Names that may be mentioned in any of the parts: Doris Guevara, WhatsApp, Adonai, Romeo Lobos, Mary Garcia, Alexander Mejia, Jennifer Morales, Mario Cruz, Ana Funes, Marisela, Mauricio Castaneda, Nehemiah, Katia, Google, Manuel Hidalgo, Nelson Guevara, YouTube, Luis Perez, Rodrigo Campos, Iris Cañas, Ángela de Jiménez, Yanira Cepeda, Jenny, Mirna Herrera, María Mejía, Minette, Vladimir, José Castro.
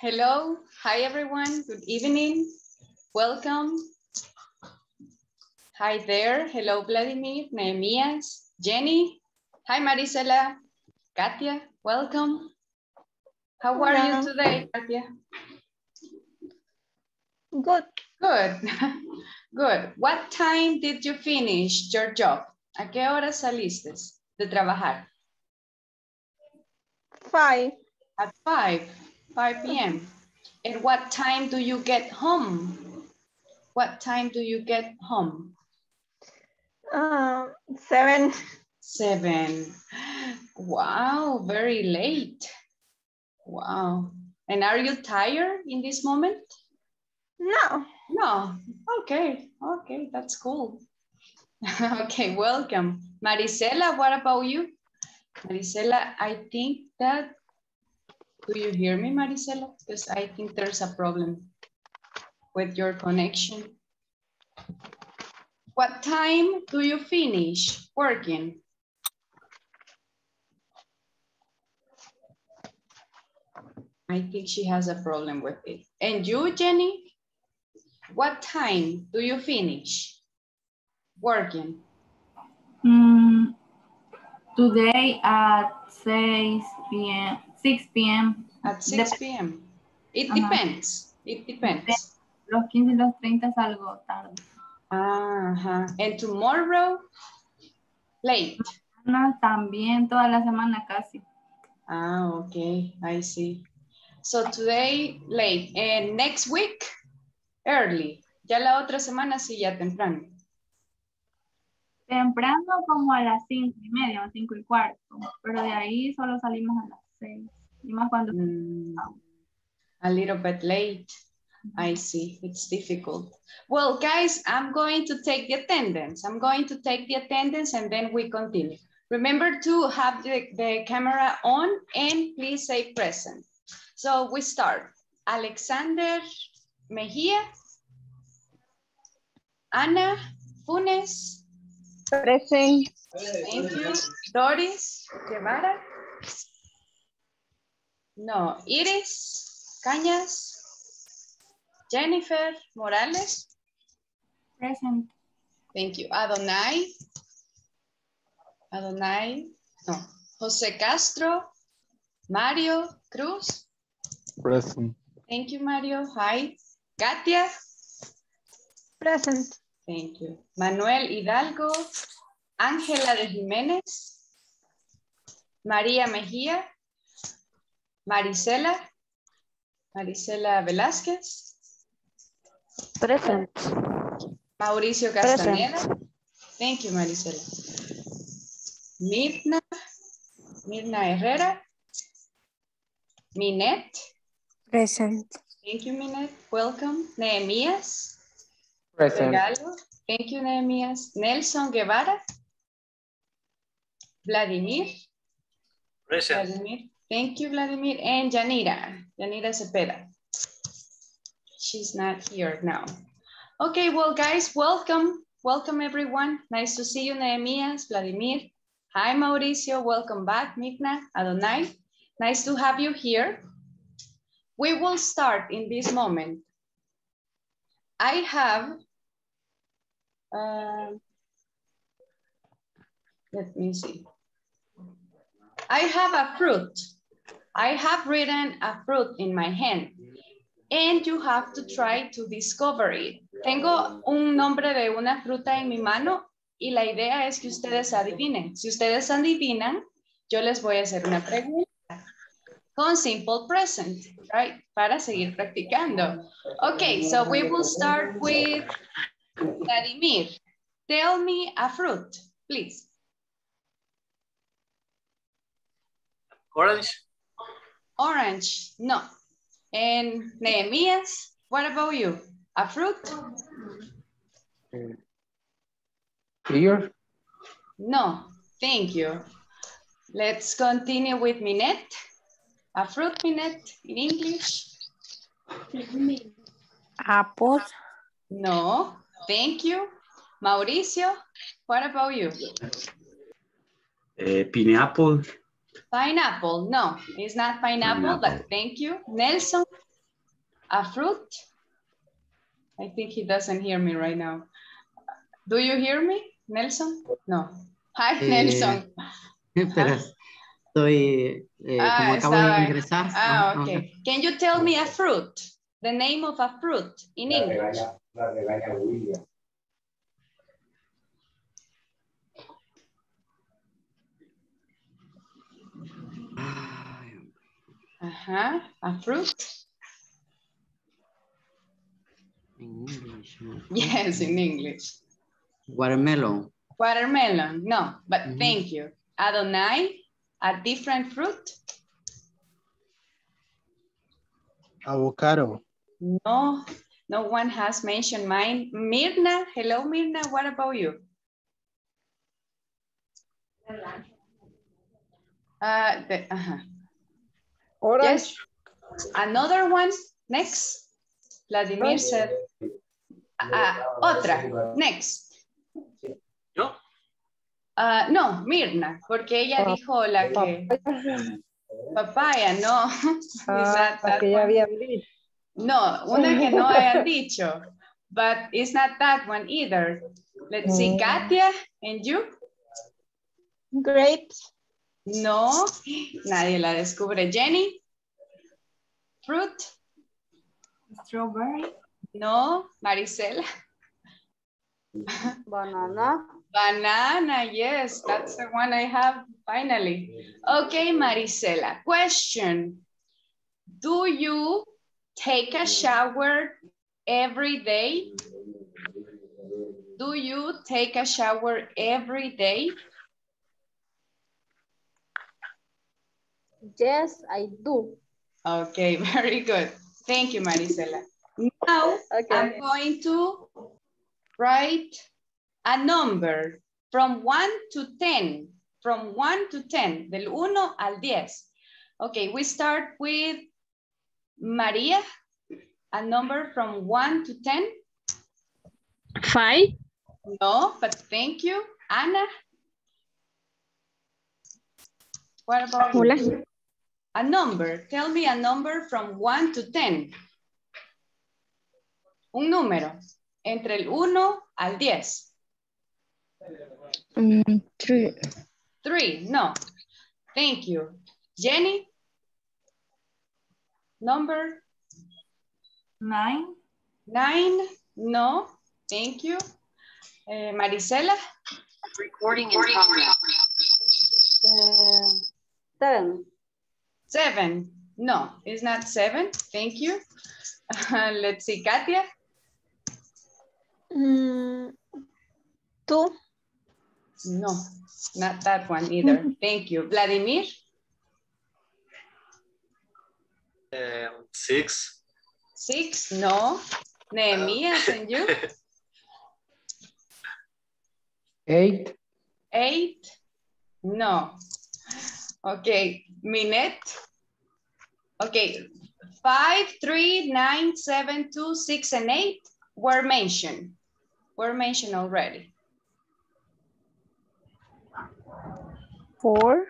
Hello, hi everyone, good evening, welcome. Hi there, hello Vladimir, Nehemiah, Jenny, hi Marisela, Katia, welcome. How are you today, Katia? Good. Good, good. What time did you finish your job? ¿A qué hora saliste de trabajar? 5. At 5 p.m. And what time do you get home? What time do you get home? 7. 7. Wow, very late. Wow. And are you tired in this moment? No. No. Okay. Okay, that's cool. Okay, welcome. Marisela, what about you? Marisela, I think that... Do you hear me, Marisela? Because I think there's a problem with your connection. What time do you finish working? 5. I think she has a problem with it. And you, Jenny? What time do you finish working? Today at 6 p.m. At 6 p.m. It depends. It depends. Los 15 los 30 salgo tarde. Ajá. And tomorrow? Late. No, también toda la semana casi. Ah, okay. I see. So today late and next week early. Ya la otra semana sí, ya temprano. Temprano como a las 5:30 o 5:15, pero de ahí solo salimos a las 6. Y más cuando... A little bit late. I see. It's difficult. Well, guys, I'm going to take the attendance. I'm going to take the attendance and then we continue. Remember to have the camera on and please say present. So we start. Alexander Mejia. Ana Funes. Present. Thank you. Doris Guevara. No. Iris Cañas. Jennifer Morales. Present. Thank you. Adonai. Adonai. No. José Castro. Mario Cruz. Present. Thank you, Mario. Hi. Katia. Present. Thank you. Manuel Hidalgo. Ángela de Jiménez. María Mejía. Marisela. Marisela Velázquez. Present. Mauricio Castaneda. Present. Thank you, Marisela. Mirna Herrera. Minette. Present. Thank you, Minette. Welcome. Nehemiah. Present. Regalo. Thank you, Nehemiah. Nelson Guevara. Vladimir. Present. Vladimir. Thank you, Vladimir. And Yanira. Yanira Cepeda. She's not here now. Okay, well, guys, welcome. Welcome, everyone. Nice to see you, Nehemiah, Vladimir. Hi, Mauricio. Welcome back, Mirna, Adonai. Nice to have you here. We will start in this moment. I have... let me see. I have a fruit. I have written a fruit in my hand and you have to try to discover it. Tengo un nombre de una fruta en mi mano y la idea es que ustedes adivinen. Si ustedes adivinan, yo les voy a hacer una pregunta con simple present, right? Para seguir practicando. Okay, so we will start with Vladimir. Tell me a fruit, please. Orange. Orange, no. And Nehemiah, what about you? A fruit? Pear? No, thank you. Let's continue with Minette. A fruit, Minette, in English? Apple? No, thank you. Mauricio, what about you? Pineapple. Pineapple, no, it's not pineapple, but thank you. Nelson, a fruit? I think he doesn't hear me right now. Do you hear me, Nelson? No. Hi, Nelson. Espera, estoy, como acabo de ingresar. Okay. Can you tell me a fruit? The name of a fruit in English. La rebaña. Ajá, a fruit. In English. Yes, in English. Watermelon. Watermelon, no, but thank you. Adonai, a different fruit. Avocado. No, no one has mentioned mine. Mirna, hello Mirna, what about you? Yes. Another one, next. Vladimir said, otra, next. ¿Yo? No, Mirna, porque ella dijo la que... Papaya, no. Porque ya había dicho. No, una que no hayan dicho. But it's not that one either. Let's see, Katia, and you? Grapes. No, nadie la descubre. Jenny, fruit. Strawberry. No, Marisela. Banana. Banana, yes, that's the one I have finally. Okay, Marisela, question. Do you take a shower every day? Do you take a shower every day? Yes, I do. Okay, very good. Thank you, Marisela. Now, I'm going to write a number from 1 to 10. From 1 to 10, del 1 al 10. Okay, we start with Maria. A number from 1 to 10. 5. No, but thank you. Ana. What about you? A number. Tell me a number from 1 to 10. Un número. Entre el 1 al 10. 3. 3, no. Thank you. Jenny? Number? 9. 9, no. Thank you. Marisela? Recording in progress. 7. 7, no, it's not 7, thank you. Let's see, Katia? 2. No, not that one either, thank you. Vladimir? 6. 6, no. Nehemiah, and you? 8. 8, no. Okay, Minette. Okay, 5, 3, 9, 7, 2, 6, and 8 were mentioned. Were mentioned already. 4.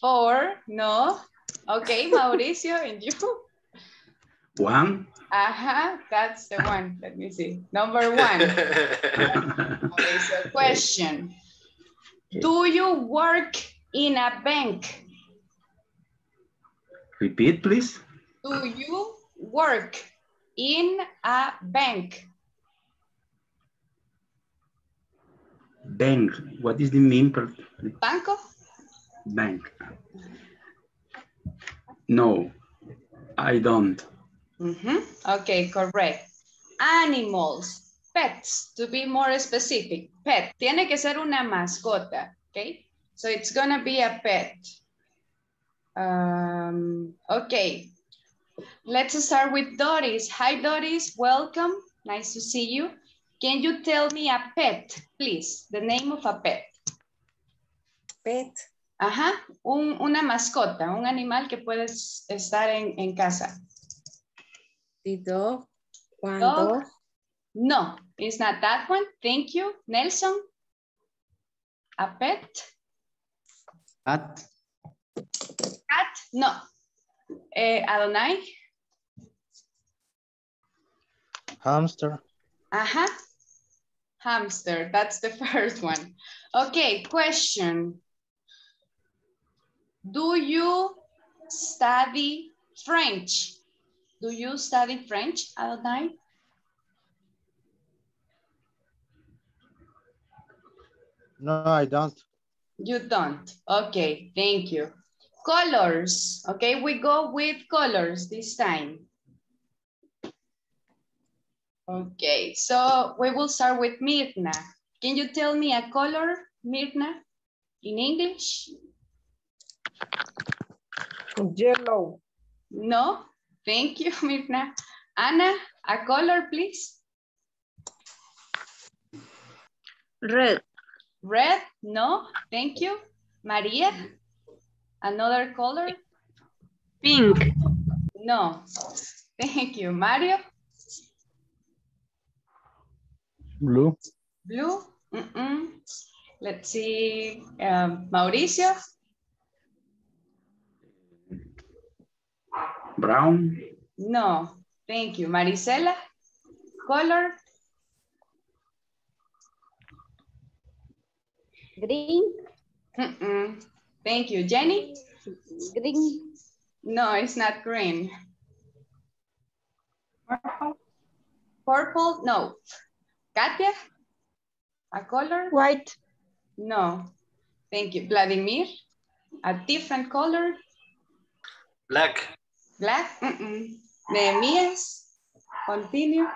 4, no. Okay, Mauricio, and you? 1. That's the one. Let me see. Number 1. Mauricio, question. Do you work in a bank? Repeat, please. Do you work in a bank? Bank. What is the mean? Banco? Bank. No, I don't. Okay, correct. Animals. Pets, to be more specific. Pet. Tiene que ser una mascota, okay? So it's gonna be a pet. Okay, let's start with Doris. Hi Doris, welcome, nice to see you. Can you tell me a pet, please? The name of a pet. Pet. Una mascota, un animal que puedes estar en casa. The dog. One dog. No, it's not that one. Thank you. Nelson? A pet? Cat. No. Adonai. Hamster. Ajá. Hamster. That's the first one. Okay, question. Do you study French? Do you study French, Adonai? No, I don't. You don't. Okay, thank you. Colors. Okay, we go with colors this time. Okay, so we will start with Mirna. Can you tell me a color, Mirna, in English? Yellow. No, thank you, Mirna. Ana, a color, please. Red. Red, no, thank you. Maria, another color? Pink. No, thank you. Mario? Blue. Blue, Let's see, Mauricio? Brown. No, thank you. Marisela, color? Green. Thank you. Jenny? Green. No, it's not green. Purple. Purple, no. Katia? A color? White. No. Thank you. Vladimir? A different color? Black. Black? Nehemiah? Continue.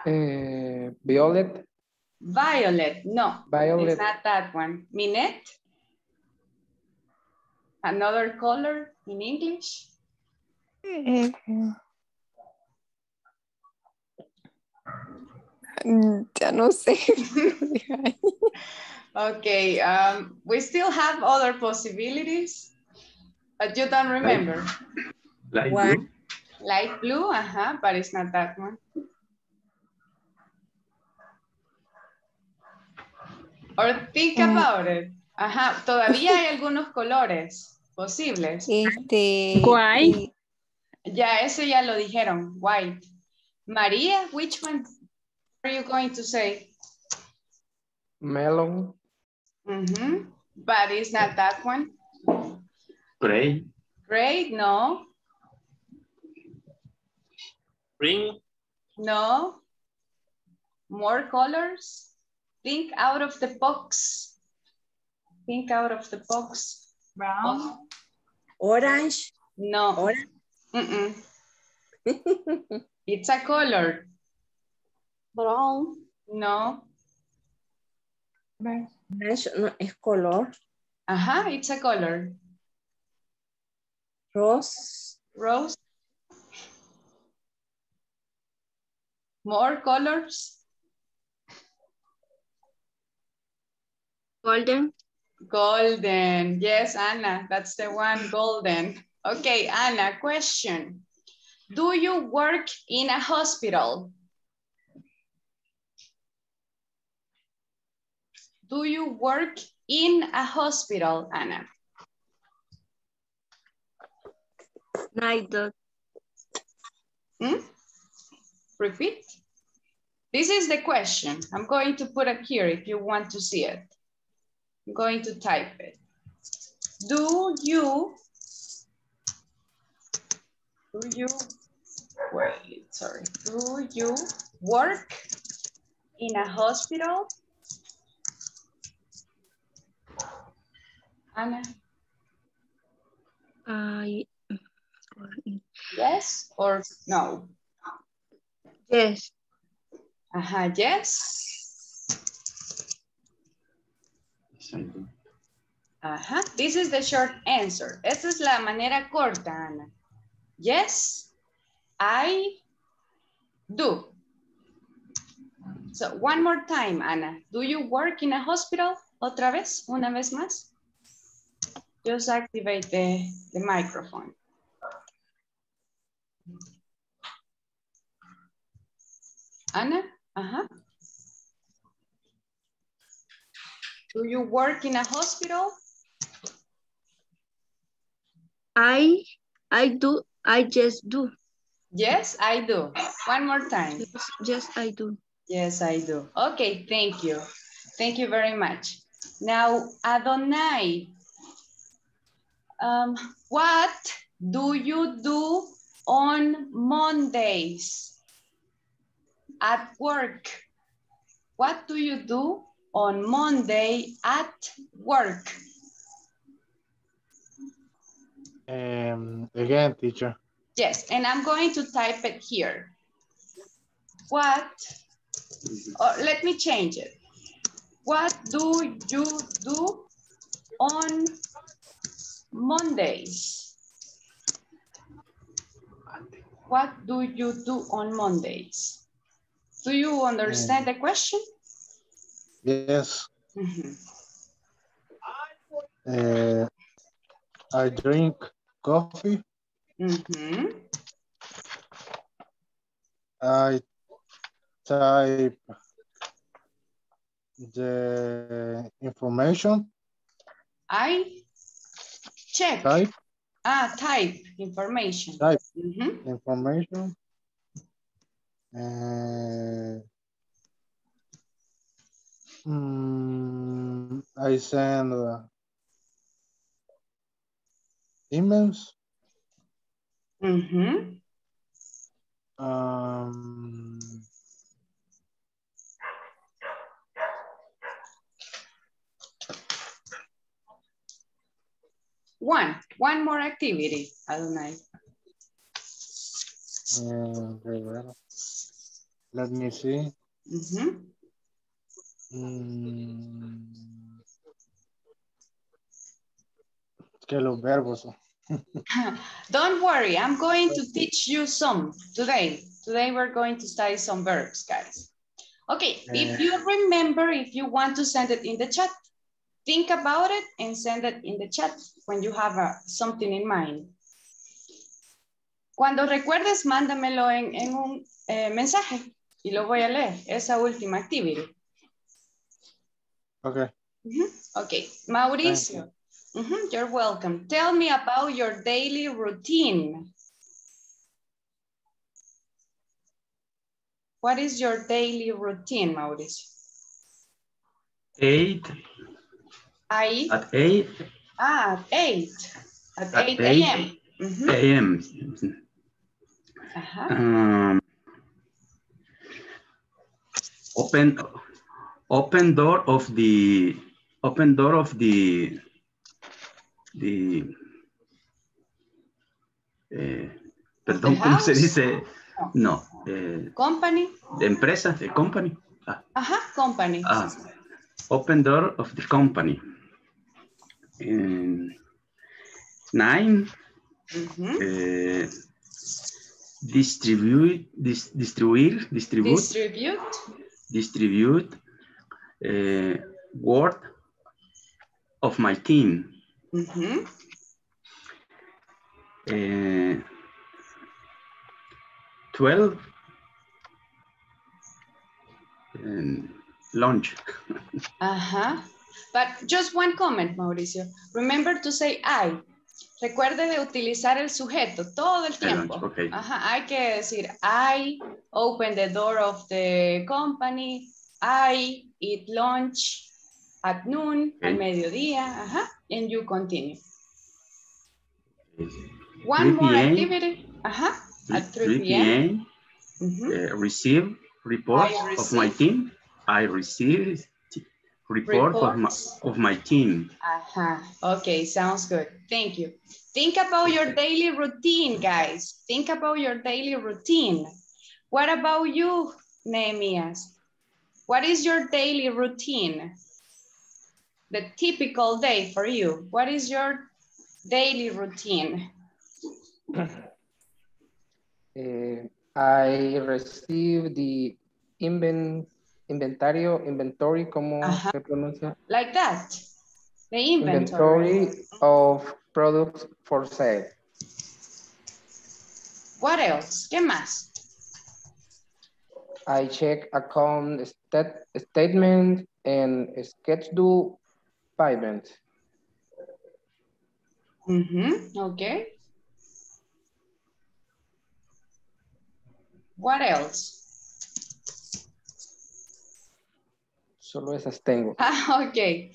Violet. Violet, no. Violet. It's not that one. Minette? Another color in English? Ya no sé. Okay, we still have other possibilities, but you don't remember. Light blue. Light blue, but it's not that one. Or think about it. Ajá, todavía hay algunos colores posibles. White. Ya, eso ya lo dijeron, white. María, which one are you going to say? Melon. But it's not that one. Gray. Gray, no. Green. No. More colors. Think out of the box. Think out of the box. Brown. Oh. Orange. No. Orange. It's a color. Brown. No. Beige. No, es color. Ajá, it's a color. Rose. Rose. More colors. Golden. Golden. Yes, Anna, that's the one, golden. Okay, Anna, question. Do you work in a hospital? Do you work in a hospital, Anna? Neither. Repeat. This is the question. I'm going to put it here if you want to see it. I'm going to type it. Do you work in a hospital? Anna? Yes or no? Yes. Yes. This is the short answer. Esa es la manera corta, Ana. Yes, I do. So one more time, Ana. Do you work in a hospital? Otra vez, una vez más. Just activate the microphone. Ana, do you work in a hospital? I I just do. Yes, I do. One more time. Yes, I do. Yes, I do. Okay, thank you. Thank you very much. Now, Adonai, what do you do on Mondays at work? What do you do on Monday at work? Again, teacher. Yes, and I'm going to type it here. What? Oh, let me change it. What do you do on Mondays? What do you do on Mondays? Do you understand the question? Yes. Mm-hmm. I drink coffee. Mm-hmm. I type the information. I check. Type. Ah, type information. Type mm-hmm. information. I send emails. Mm-hmm. One more activity, Adonai. Very well. Let me see. Mm-hmm. Que los verbos. Don't worry, I'm going to teach you some today. Today we're going to study some verbs, guys. Okay, if you remember, if you want to send it in the chat, think about it and send it in the chat when you have something in mind. Cuando recuerdes, mándamelo en un mensaje y lo voy a leer, esa última actividad. Okay. Mm-hmm. Okay, Mauricio. Mm-hmm. You're welcome. Tell me about your daily routine. What is your daily routine, Mauricio? At 8. Ah, at 8. At 8 a.m. a.m. Mm-hmm. Uh-huh. Open door of the ¿cómo se dice? No. Company. De empresa, de company. Ah. Ajá, company. Ah. Open door of the company. 9. Uh-huh. Distribute. Word of my team. Mm-hmm. 12. Lunch. Uh-huh. But just one comment, Mauricio. Remember to say I. Recuerde de utilizar el sujeto todo el tiempo. Okay. Uh-huh. Hay que decir I open the door of the company. I eat lunch at noon, okay. Al mediodía. Uh-huh. And you continue. One more activity. Uh-huh. At 3 p.m. Mm-hmm. Receive reports of my team. I receive reports of my team. Uh-huh. Okay, sounds good. Thank you. Think about your daily routine, guys. Think about your daily routine. What about you, Nehemiah? What is your daily routine? The typical day for you. What is your daily routine? I receive the inventory, ¿cómo se pronuncia? Like that. The inventory of products for sale. What else? ¿Qué más? I check account statement and schedule payment. Mm-hmm. Okay. What else? Solo esas tengo. Ah, ok.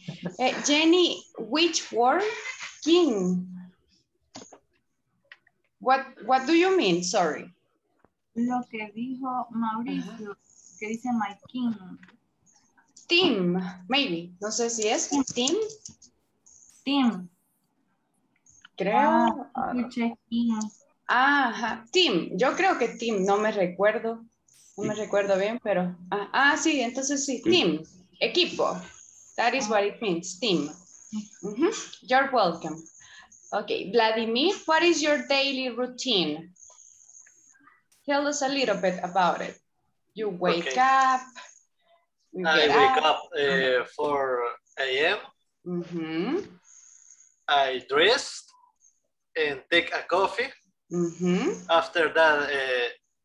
Jenny, which word? King. What do you mean? Sorry. Lo que dijo Mauricio, que dice my king. Team, maybe. No sé si es un team. Team. Creo. Ah, ajá. Team. Yo creo que team. No me recuerdo. No me recuerdo bien, pero... Ah, sí. Entonces sí. Team. Equipo. That is what it means. Team. Mm-hmm. You're welcome. Okay. Vladimir, what is your daily routine? Tell us a little bit about it. You wake up. I wake up 4 a.m. Mm-hmm. I dress and take a coffee. Mm-hmm. After that,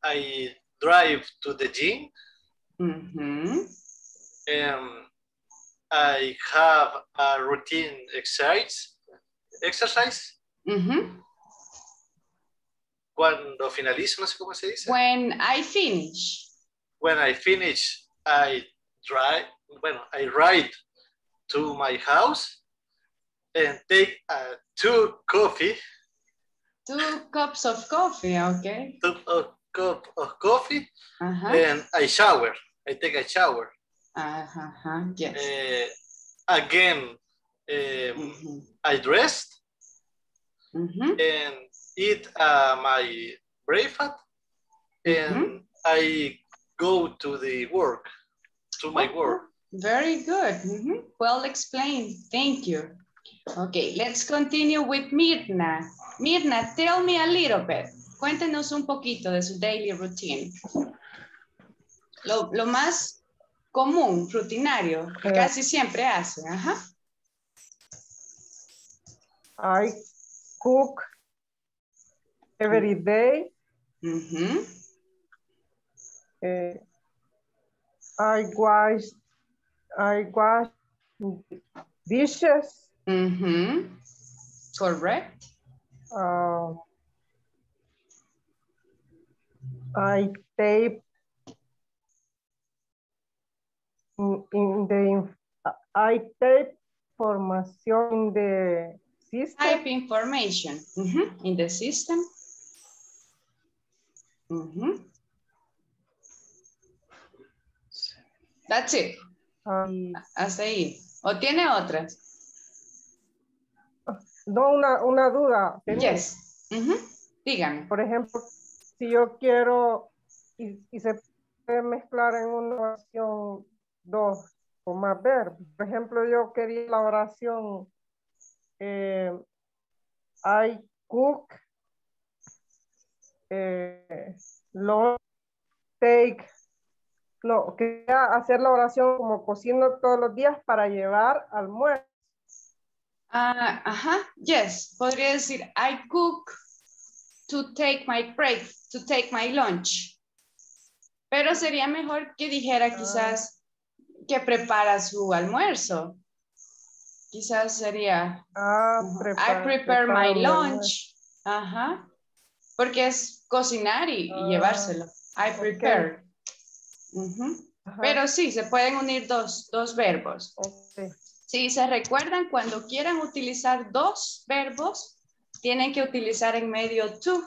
I drive to the gym. Mm-hmm. I have a routine exercise. Mm-hmm. Cuando finalizo, no sé cómo se dice. When I finish, I drive. Bueno, I ride to my house and take two cups of coffee. Okay. Two cups of coffee. Uh-huh. And I shower. I take a shower. Uh-huh. Yes. Again, I dressed. Mm-hmm. And eat my breakfast, and mm-hmm. I go to the work, to my work. Very good. Mm-hmm. Well explained. Thank you. Okay, let's continue with Mirna. Mirna, tell me a little bit. Cuéntenos un poquito de su daily routine. Lo más común, rutinario, que casi siempre hace. Ajá. I cook every day. Mm-hmm. I wash dishes. Mm-hmm. Correct. I tape I tape information in the system. Type information mm-hmm. in the system. Mm-hmm. That's it. Hasta ahí. ¿O tiene otras? No, una duda. Yes. Uh-huh. Dígame. Por ejemplo, si yo quiero y se puede mezclar en una oración dos o más verbos. Por ejemplo, yo quería la oración I cook quería hacer la oración como cocino todos los días para llevar almuerzo. Ajá, yes, podría decir I cook to take my lunch. Pero sería mejor que dijera quizás que prepara su almuerzo. Quizás sería I prepare my lunch. Ajá. Porque es cocinar y llevárselo. I prepare. Okay. Uh-huh. Pero sí, se pueden unir dos verbos. Okay. Si se recuerdan, cuando quieran utilizar dos verbos, tienen que utilizar en medio to,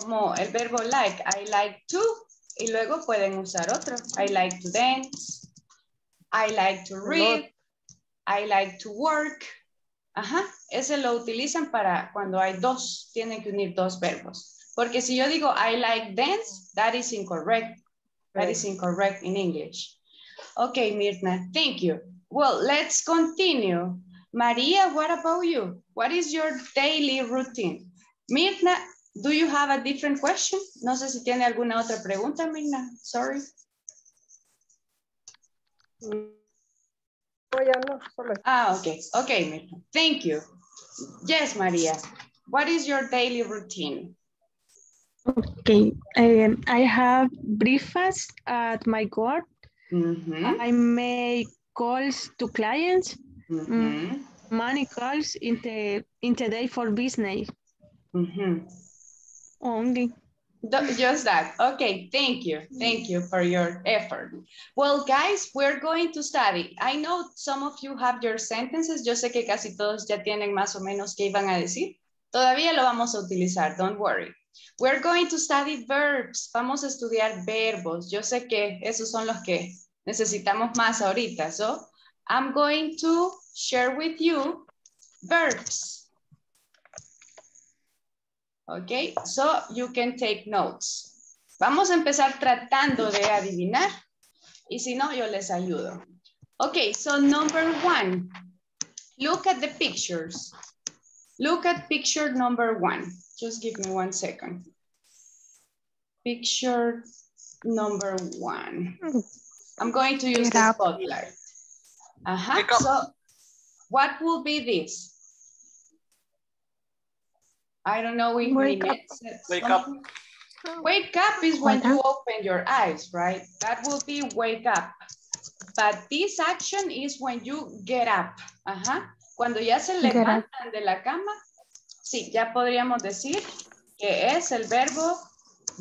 como el verbo like. I like to. Y luego pueden usar otro. I like to dance. I like to read. I like to work. Ajá, ese lo utilizan para cuando hay dos, tienen que unir dos verbos. Porque si yo digo I like dance, that is incorrect. That is incorrect in English. Okay, Mirna, thank you. Well, let's continue. Maria, what about you? What is your daily routine? Mirna, do you have a different question? No sé si tiene alguna otra pregunta, Mirna. Sorry. Okay, Mirna. Thank you. Yes, Maria. What is your daily routine? Okay, I have breakfast at my work. Mm-hmm. I make calls to clients. Mm-hmm. Many calls in the day for business. Mm-hmm. Only. Just that. Okay, thank you for your effort. Well, guys, we're going to study. I know some of you have your sentences. Yo sé que casi todos ya tienen más o menos qué iban a decir. Todavía lo vamos a utilizar, don't worry. We're going to study verbs. Vamos a estudiar verbos. Yo sé que esos son los que necesitamos más ahorita. So, I'm going to share with you verbs. Okay, so you can take notes. Vamos a empezar tratando de adivinar y si no, yo les ayudo. Okay, so number one, look at the pictures. Look at picture number one. Just give me 1 second. Picture number one. I'm going to use the spotlight. Uh-huh. So what will be this? I don't know if Minette said wake up. Wake up is when you open your eyes, right? That will be wake up. But this action is when you get up. Ajá. Cuando ya se levantan de la cama, sí, ya podríamos decir que es el verbo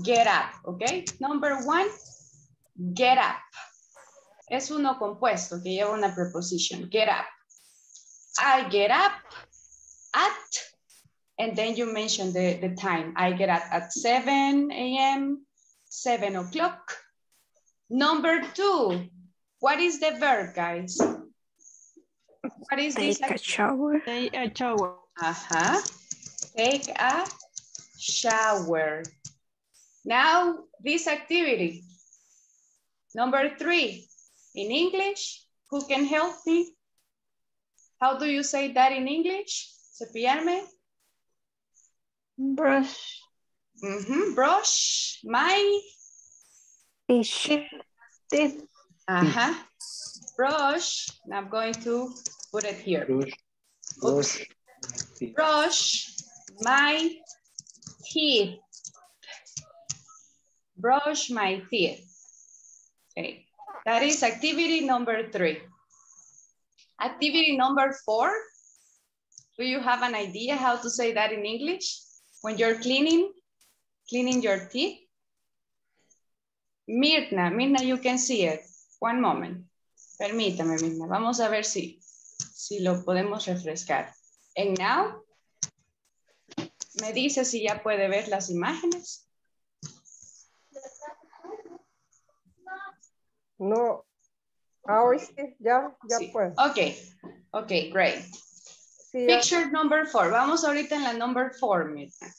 get up, ¿ok? Number one, get up. Es uno compuesto que lleva una preposición, get up. I get up at... And then you mentioned the time. I get up at 7 a.m., 7 o'clock. Number two, what is the verb, guys? What is this? Take a shower. Take a shower. Uh-huh. Take a shower. Now, this activity. Number three, in English, who can help me? How do you say that in English? Cepillarme. Brush. Mm-hmm. Brush my teeth. Uh-huh. Brush. I'm going to put it here. Brush. Brush my teeth. Brush my teeth. Okay. That is activity number three. Activity number four. Do you have an idea how to say that in English? When you're cleaning your teeth. Mirna, you can see it. 1 moment. Permítame, Mirna. Vamos a ver si lo podemos refrescar. And now, me dice si ya puede ver las imágenes. No. Ahora sí, ya sí. Puedo. Okay, okay, great. Picture number four. Vamos ahorita en la number four, Mirna.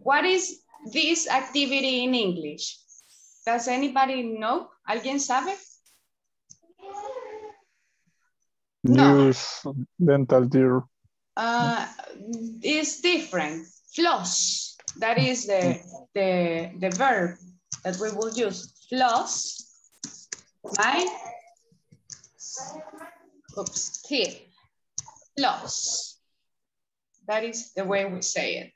What is this activity in English? Does anybody know? ¿Alguien sabe? No. Use dental gear. It's different. Floss. That is the verb that we will use. Floss. My. Oops. Here. Floss. That is the way we say it.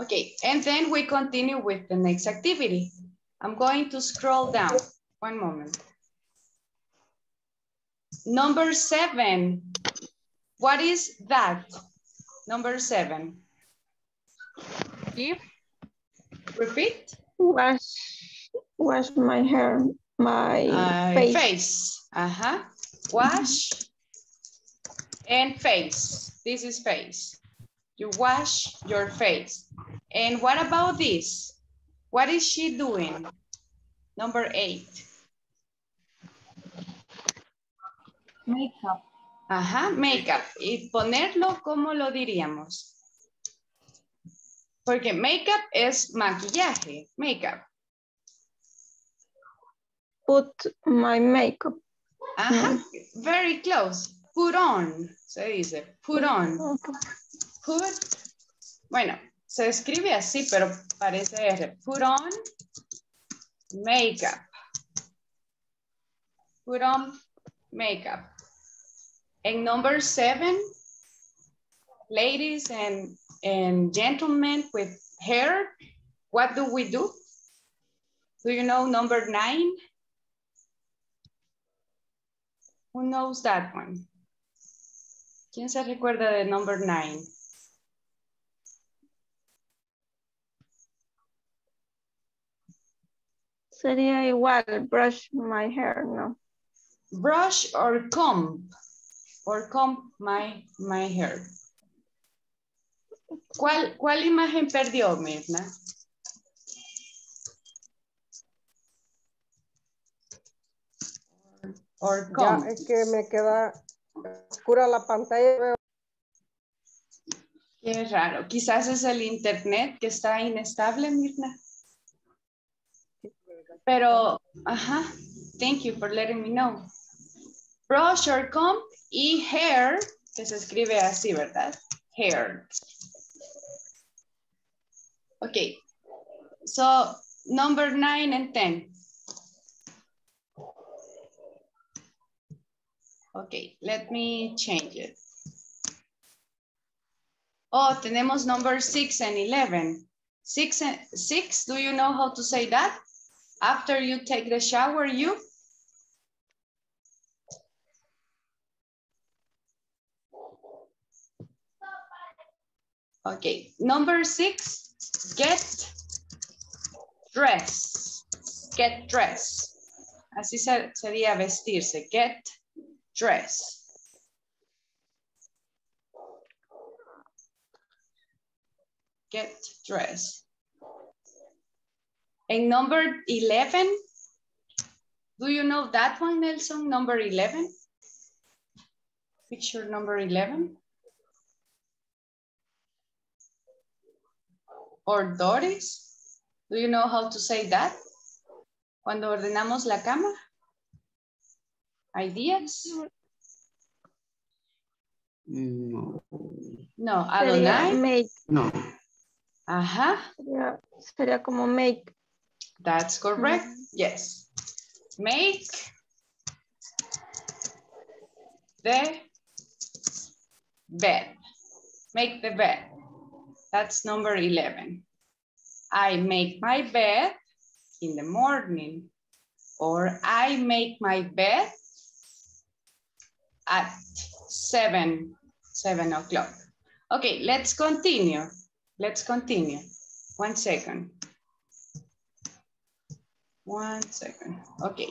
Okay, and then we continue with the next activity. I'm going to scroll down. 1 moment. Number seven. What is that? Number seven. Here. Repeat. Wash my hair, my face. Uh-huh. Wash. And face, this is face. You wash your face. And what about this? What is she doing? Number eight. Makeup. Ajá, makeup. Y ponerlo, ¿cómo lo diríamos? Porque makeup es maquillaje, makeup. Put my makeup. Ajá, very close. Put on, se dice, put on. Put, bueno, se escribe así, pero parece R. Put on makeup. Put on makeup. And number seven, ladies and gentlemen with hair, what do we do? Do you know number nine? Who knows that one? ¿Quién se recuerda de number nine? sería igual, brush my hair, no. Brush or comb my hair. ¿Cuál imagen perdió, Mirna? Ya, es que me queda oscura la pantalla. Qué raro. Quizás es el internet que está inestable, Mirna. Pero, ajá, thank you for letting me know. Brush or comb y hair, que se escribe así, ¿verdad? Hair. Okay. So, number 9 and 10. Okay, let me change it. Oh, tenemos number 6 and 11. Six, do you know how to say that? After you take the shower, you? Okay, number 6, get dressed. Get dressed. Así sería vestirse, get dress. Get dressed. And number 11, do you know that one, Nelson? Number 11? Picture number 11? Or Doris? Do you know how to say that? Cuando ordenamos la cama? Ideas? No. No, Adonai? Make. No. Ajá. Sería como make. That's correct, yes. Make the bed. Make the bed. That's number 11. I make my bed in the morning, or I make my bed at 7 o'clock. Okay, let's continue. Let's continue. One second. Okay.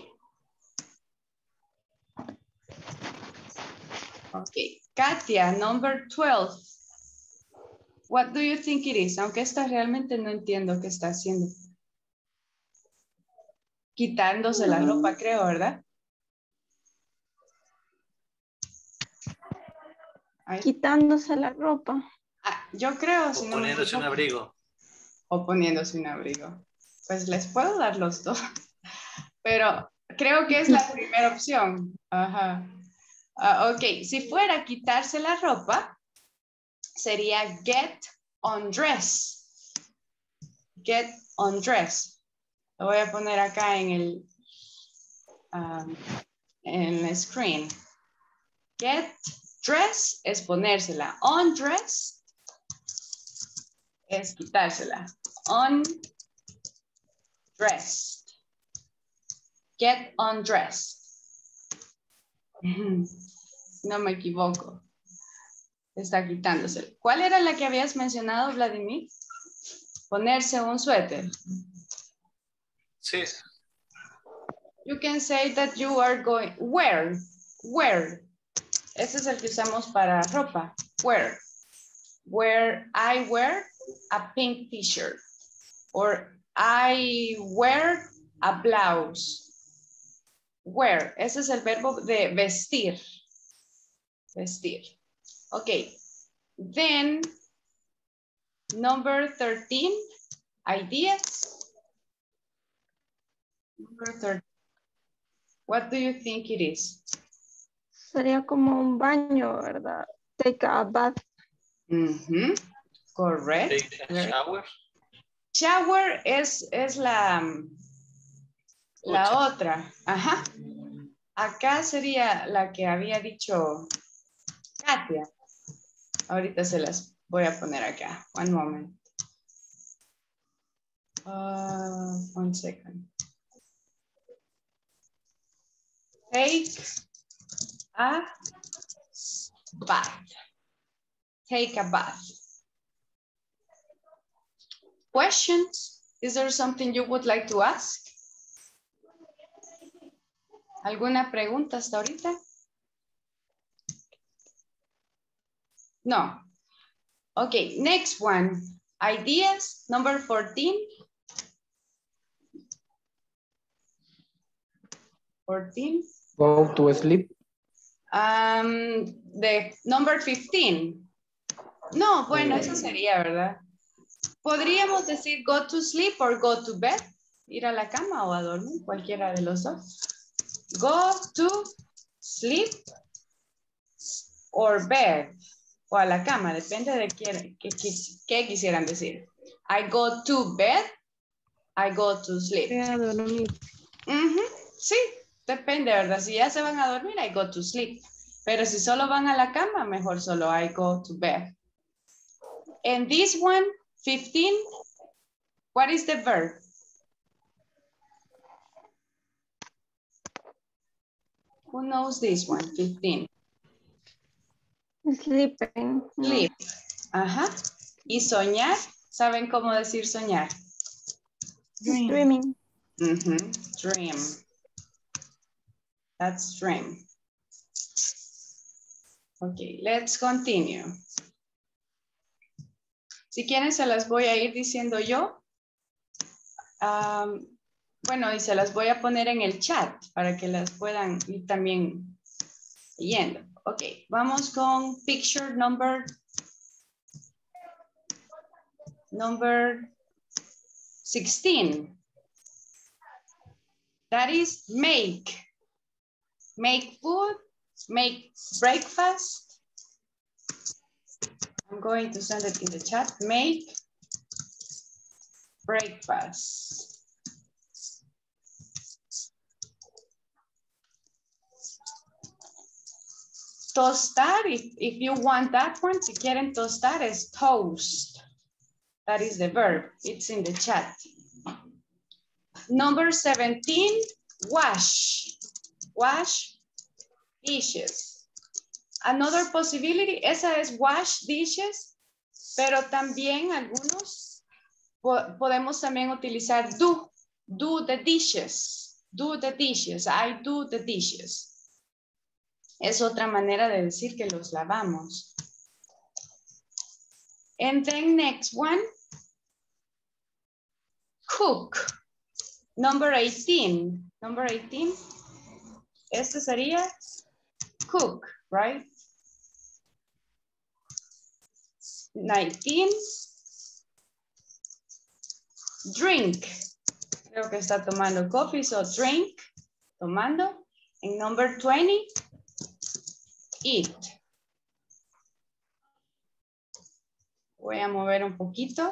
Okay. Katia, number 12. What do you think it is? Aunque esta realmente no entiendo qué está haciendo. Quitándose la ropa, creo, ¿verdad? Ay. Quitándose la ropa. Ah, yo creo. O si poniéndose no me un abrigo. O poniéndose un abrigo. Pues les puedo dar los dos. Pero creo que es la primera opción. Ajá. Ok, si fuera quitarse la ropa, sería get undressed. Get undressed. Lo voy a poner acá en el screen. Get dressed es ponérsela. Undressed es quitársela. Undressed. Get undressed. No me equivoco. Está quitándose. ¿Cuál era la que habías mencionado, Vladimir? Ponerse un suéter. Sí. You can say that you are going, wear. Este es el que usamos para ropa, wear. Where I wear a pink t-shirt, or I wear a blouse. Wear, ese es el verbo de vestir. Vestir. Okay, then number 13, ideas. Number 13, what do you think it is? Sería como un baño, ¿verdad? Take a bath. Mm-hmm. Correct. Take a shower. Shower es la otra. Ajá. Acá sería la que había dicho Katia. Ahorita se las voy a poner acá. One moment. One second. Take a bath. Take a bath. Questions? Is there something you would like to ask? ¿Alguna pregunta hasta ahorita? No. Okay, next one. Ideas, number 14. 14. Go to sleep. The number 15. No, bueno, eso sería, ¿verdad? Podríamos decir go to sleep or go to bed. Ir a la cama o a dormir, cualquiera de los dos. Go to sleep or bed. O a la cama, depende de qué quisieran decir. I go to bed, I go to sleep. A dormir. Sí, depende, ¿verdad? Si ya se van a dormir, I go to sleep. Pero si solo van a la cama, mejor solo I go to bed. And this one, 15, what is the verb? Who knows this one, 15? Sleeping. Sleep. Ajá. Y soñar. ¿Saben cómo decir soñar? Dreaming. Dream. That's dream. Okay, let's continue. Si quieren se las voy a ir diciendo yo. Bueno, y se las voy a poner en el chat para que las puedan ir también leyendo. Ok, vamos con picture number 16. That is make. Make food, make breakfast. I'm going to send it in the chat. Make breakfast. Tostar, if you want that one, si quieren tostar es toast. That is the verb, it's in the chat. Number 17, wash. Wash dishes. Another possibility, esa es wash dishes, pero también algunos podemos también utilizar do. Do the dishes. Do the dishes, I do the dishes. Es otra manera de decir que los lavamos. And then next one. Cook. Number 18. Number 18. Este sería cook, right? 19. Drink. Creo que está tomando coffee, so drink. Tomando. And number 20. Eat. Voy a mover un poquito.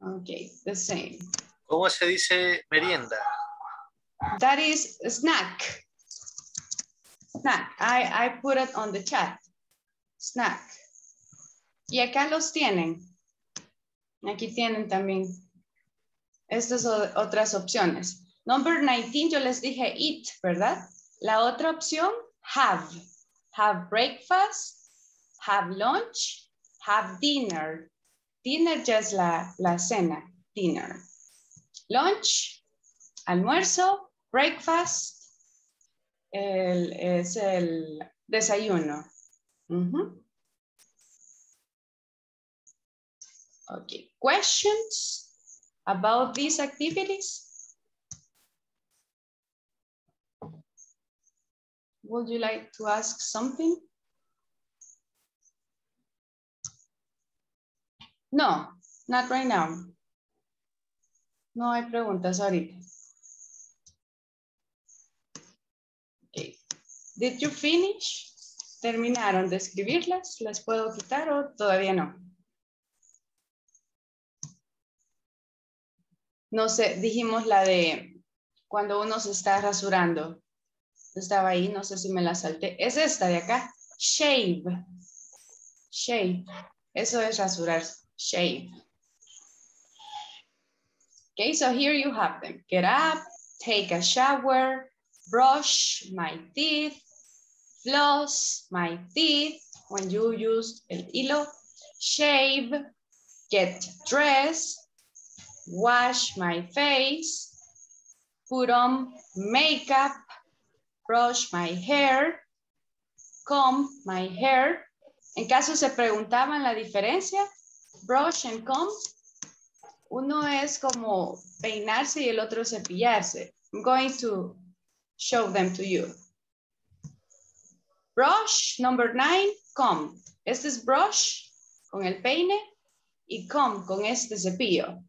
Ok, the same. ¿Cómo se dice merienda? That is snack. Snack. I put it on the chat. Snack. Y acá los tienen. Aquí tienen también. Estas son otras opciones. Number 19, yo les dije eat, ¿verdad? La otra opción, have. Have breakfast, have lunch, have dinner. Dinner ya es la cena, dinner. Lunch, almuerzo, breakfast, es el desayuno. Okay, questions about these activities? Would you like to ask something? No, not right now. No hay preguntas ahorita. Okay. Did you finish? ¿Terminaron de escribirlas? ¿Las puedo quitar o todavía no? No sé, dijimos la de cuando uno se está rasurando. Estaba ahí, no sé si me la salté. Es esta de acá, shave. Shave. Eso es rasurar, shave. Okay, so here you have them. Get up, take a shower, brush my teeth, floss my teeth, when you use el hilo, shave, get dressed, wash my face, put on makeup, brush my hair, comb my hair. En caso se preguntaban la diferencia, brush and comb, uno es como peinarse y el otro cepillarse. I'm going to show them to you. Brush, number 9, comb. Este es brush con el peine y comb con este cepillo.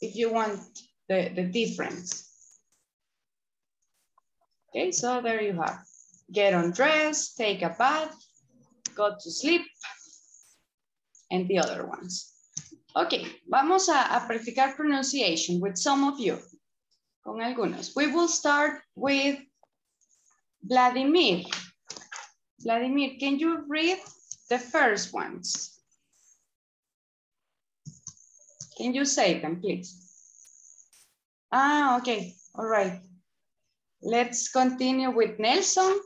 If you want the difference. Okay, so there you have. Get undressed, take a bath, go to sleep, and the other ones. Okay, vamos a practicar pronunciation with some of you. Con algunos. We will start with Vladimir. Vladimir, can you read the first ones? Can you say them, please? Ah, okay, all right. Let's continue with Nelson.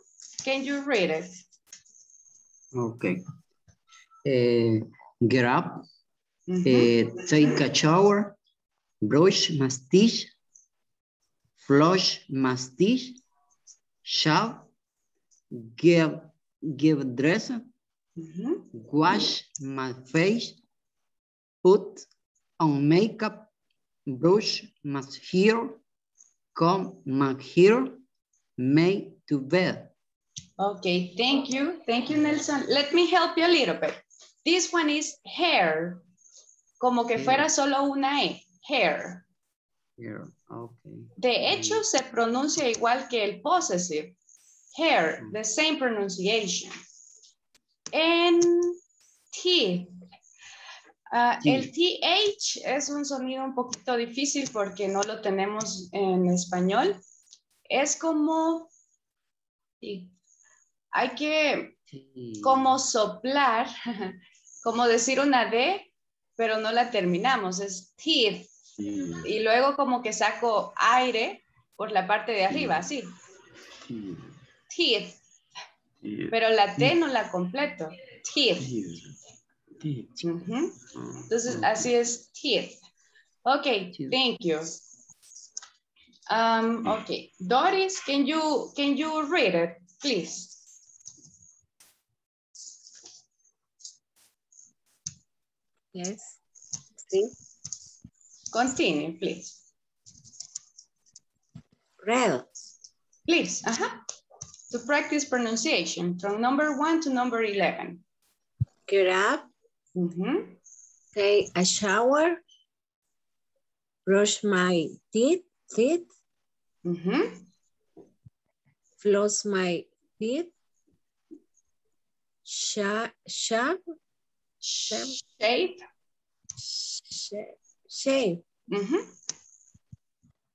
Can you read it? Okay. Get up, take a shower, brush my teeth, flush my teeth, shave, give a dress, wash my face, put on makeup, brush my hair, comb my hair, make to bed. Okay, thank you. Thank you, Nelson. Let me help you a little bit. This one is hair. Como que fuera solo una E. Hair. Hair, okay. De hecho, se pronuncia igual que el possessive. Hair, the same pronunciation. And teeth. El TH es un sonido un poquito difícil porque no lo tenemos en español. Es como, hay que como soplar, como decir una D, pero no la terminamos, es teeth. Y luego como que saco aire por la parte de arriba, así. Teeth. Pero la T no la completo, teeth. Entonces, así es teeth. Okay, thank you. Okay, Doris, can you read it, please? Yes. Sí. Continue, please. Red. Please, to practice pronunciation from number 1 to number 11. Get up. Take a shower, brush my teeth, floss my teeth, shave,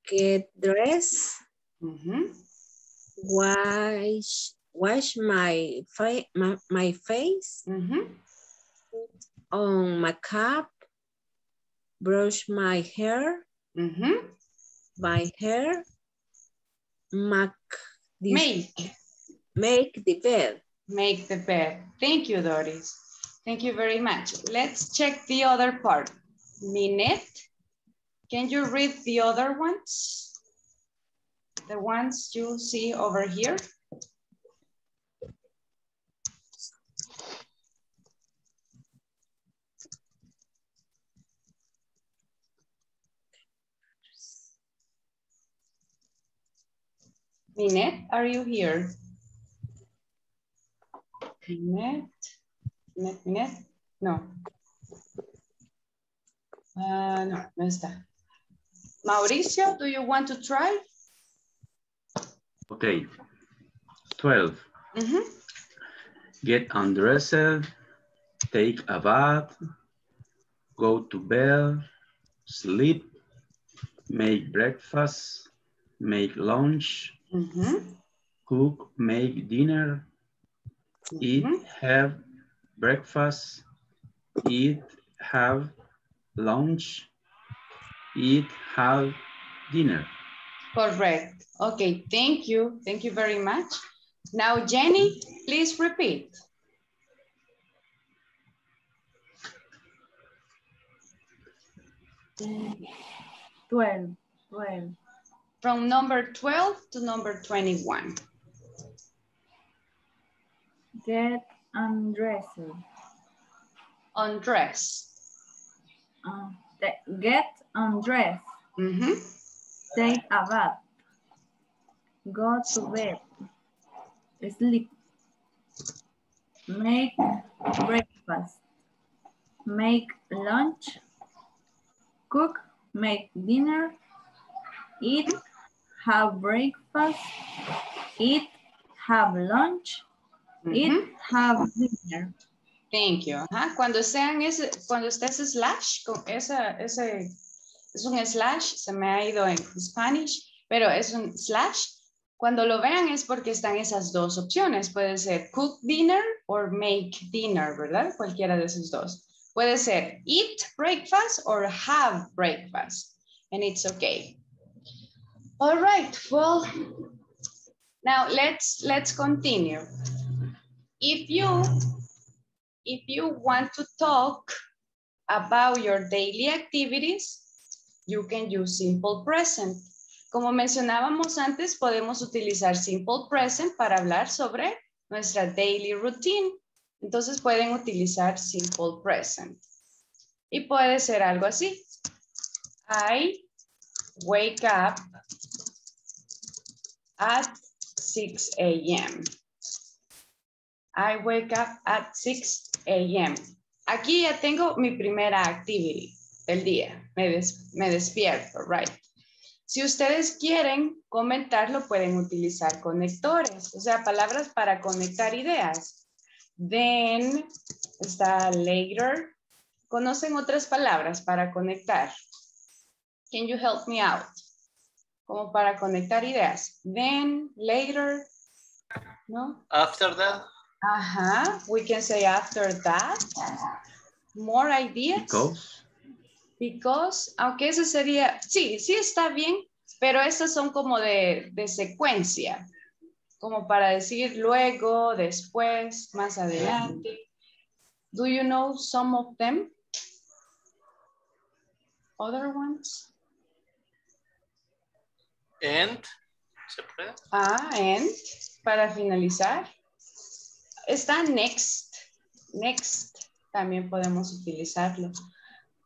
get dressed, wash my face, on my cap, brush my hair, make the bed. Make the bed. Thank you, Doris. Thank you very much. Let's check the other part. Minette, can you read the other ones? The ones you see over here? Minette, are you here? Minette, no. No, no está. Mauricio, do you want to try? Okay, 12. Get undressed, take a bath, go to bed, sleep, make breakfast, make lunch, cook, make dinner, eat, have breakfast, eat, have lunch, eat, have dinner. Correct. Okay, thank you. Thank you very much. Now, Jenny, please repeat. 12. From number 12 to number 21. Get undressed. Undress. Get undressed. Mm-hmm. Take a bath. Go to bed. Sleep. Make breakfast. Make lunch. Cook. Make dinner. Eat. Have breakfast. Eat. Have lunch. Eat. Have dinner. Thank you. Ajá. Cuando sean ese, cuando esté ese slash, con ese es un slash, se me ha ido en Spanish, pero es un slash. Cuando lo vean es porque están esas dos opciones. Puede ser cook dinner o make dinner, ¿verdad? Cualquiera de esos dos. Puede ser eat breakfast or have breakfast. And it's okay. All right. Well, now let's continue. If you want to talk about your daily activities, you can use simple present. Como mencionábamos antes, podemos utilizar simple present para hablar sobre nuestra daily routine. Entonces pueden utilizar simple present. Y puede ser algo así. I wake up at 6 a.m. I wake up at 6 a.m. Aquí ya tengo mi primera activity del día. Me despierto, right? Si ustedes quieren comentarlo, pueden utilizar conectores, o sea, palabras para conectar ideas. Then, está later. ¿Conocen otras palabras para conectar? Can you help me out? Como para conectar ideas. Then, later, ¿no? After that. Ajá, we can say after that. More ideas. Because, aunque ese sería, sí está bien, pero estas son como de secuencia, como para decir luego, después, más adelante. Do you know some of them? Other ones? And, ¿se puede? Ah, and, para finalizar. Está next, también podemos utilizarlo.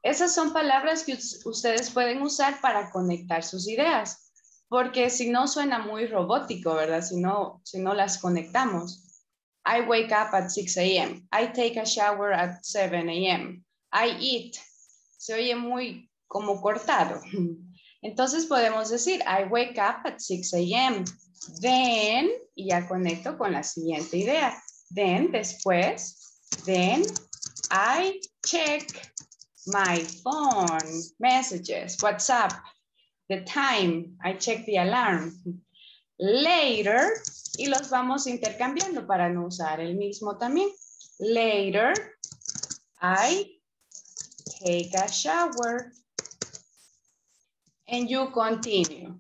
Esas son palabras que ustedes pueden usar para conectar sus ideas, porque si no suena muy robótico, ¿verdad? Si no las conectamos. I wake up at 6 a.m. I take a shower at 7 a.m. I eat. Se oye muy como cortado. Entonces podemos decir, I wake up at 6 a.m. Then, y ya conecto con la siguiente idea. Then, después, then, I check my phone, messages, WhatsApp, the time, I check the alarm, later, y los vamos intercambiando para no usar el mismo también. Later, I take a shower, and you continue,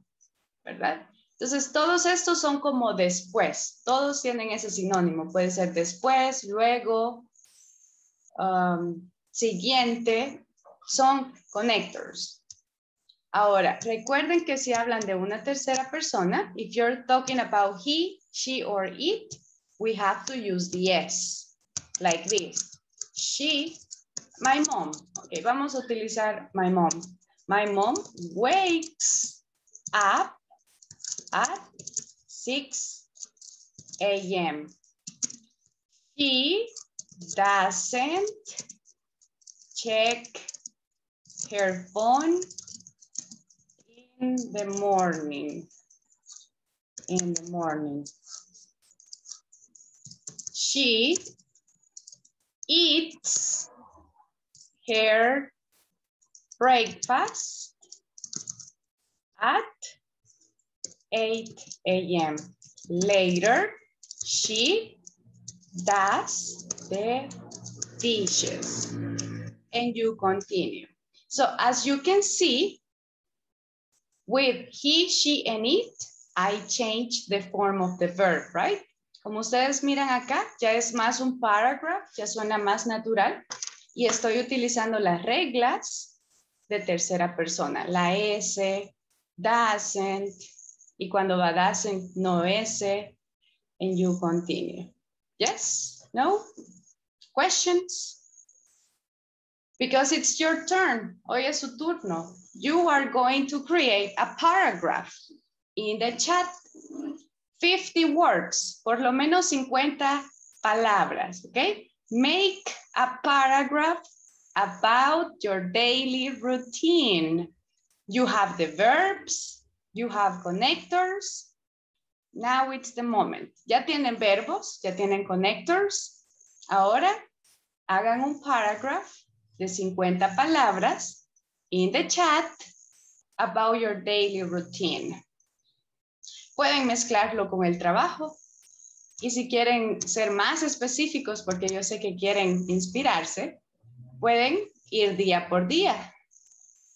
¿verdad? Entonces, todos estos son como después, todos tienen ese sinónimo, puede ser después, luego, siguiente, son connectors. Ahora, recuerden que si hablan de una tercera persona, if you're talking about he, she, or it, we have to use the s, like this. She, my mom. Ok, vamos a utilizar my mom. My mom wakes up at 6 a.m. She doesn't check her phone in the morning. In the morning. She eats her breakfast at 8 a.m. Later, she does the dishes. And you continue. So as you can see, with he, she, and it, I change the form of the verb, right? Como ustedes miran acá, ya es más un paragraph, ya suena más natural. Y estoy utilizando las reglas de tercera persona. La S, doesn't, y cuando va doesn't, no S, and you continue. Yes? No? Questions? Because it's your turn. Hoy es su turno. You are going to create a paragraph in the chat. 50 words, por lo menos 50 palabras, okay? Make a paragraph about your daily routine. You have the verbs, you have connectors. Now it's the moment. Ya tienen verbos, ya tienen connectors. Ahora hagan un paragraph de 50 palabras in the chat about your daily routine. Pueden mezclarlo con el trabajo y si quieren ser más específicos, porque yo sé que quieren inspirarse, pueden ir día por día.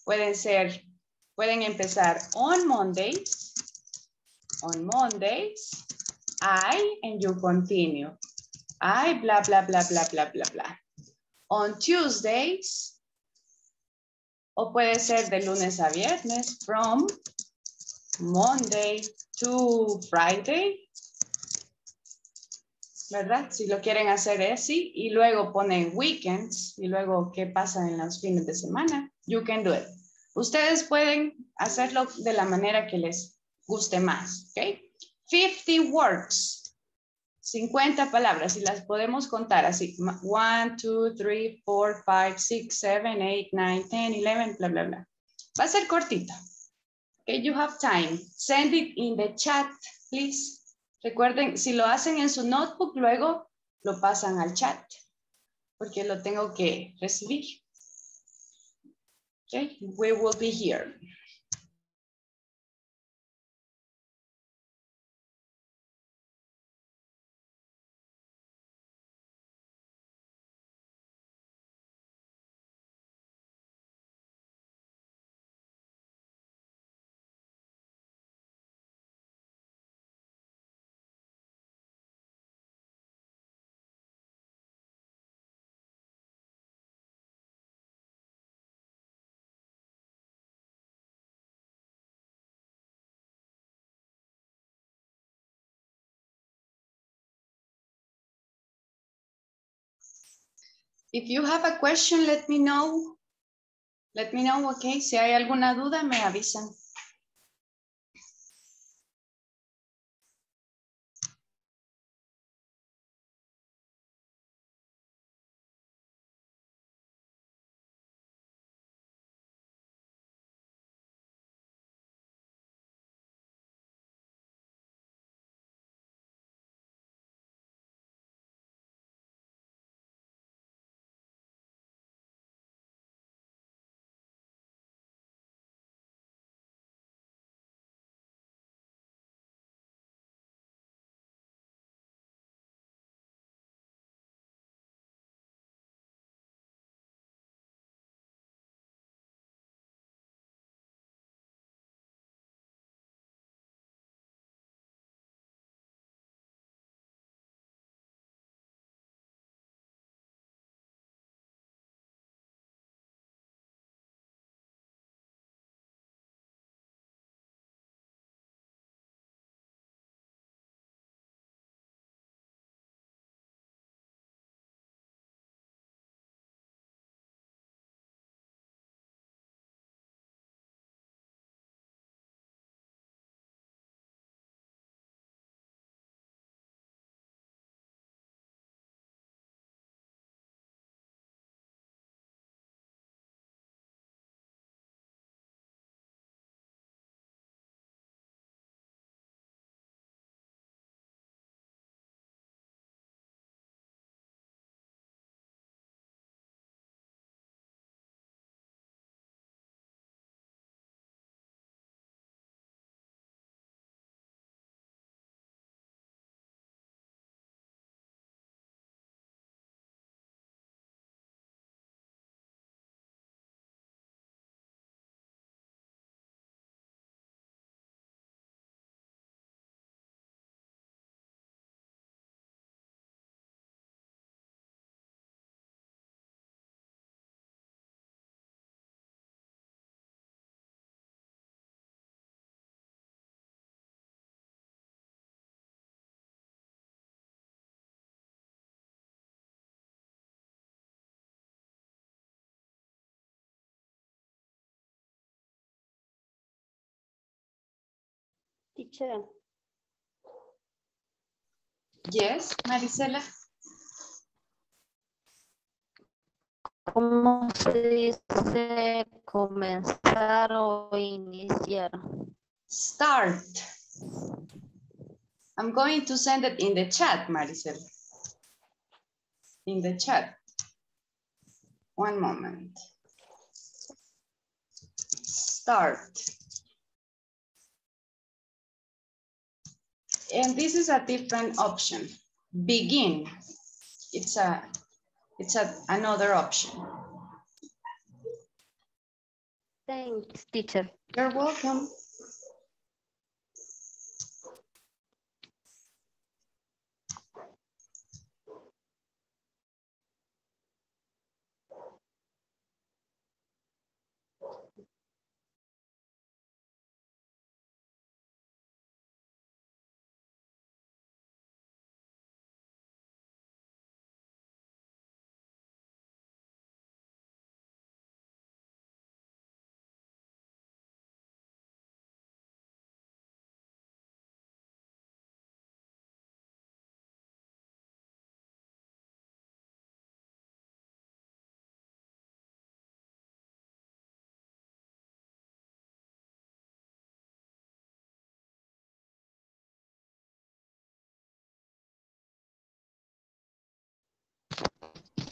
Pueden empezar on Mondays, I, and you continue. I, bla, bla, bla, bla, bla, bla, bla. On Tuesdays, o puede ser de lunes a viernes, from Monday to Friday, ¿verdad? Si lo quieren hacer así y luego ponen weekends y luego qué pasa en los fines de semana, you can do it. Ustedes pueden hacerlo de la manera que les guste más, ¿ok? 50 words, 50 palabras y las podemos contar así, 1, 2, 3, 4, 5, 6, 7, 8, 9, 10, 11, bla, bla, bla. Va a ser cortito. Okay, you have time. Send it in the chat, please. Recuerden, si lo hacen en su notebook, luego lo pasan al chat, porque lo tengo que recibir. Okay, we will be here. If you have a question, let me know. Let me know, okay? Si hay alguna duda, me avisan. Teacher. Yes, Marisela. ¿Cómo se dice comenzar o iniciar? Start. I'm going to send it in the chat, Marisela. In the chat. One moment. Start. And this is a different option. Begin. It's another option. Thanks, teacher. You're welcome.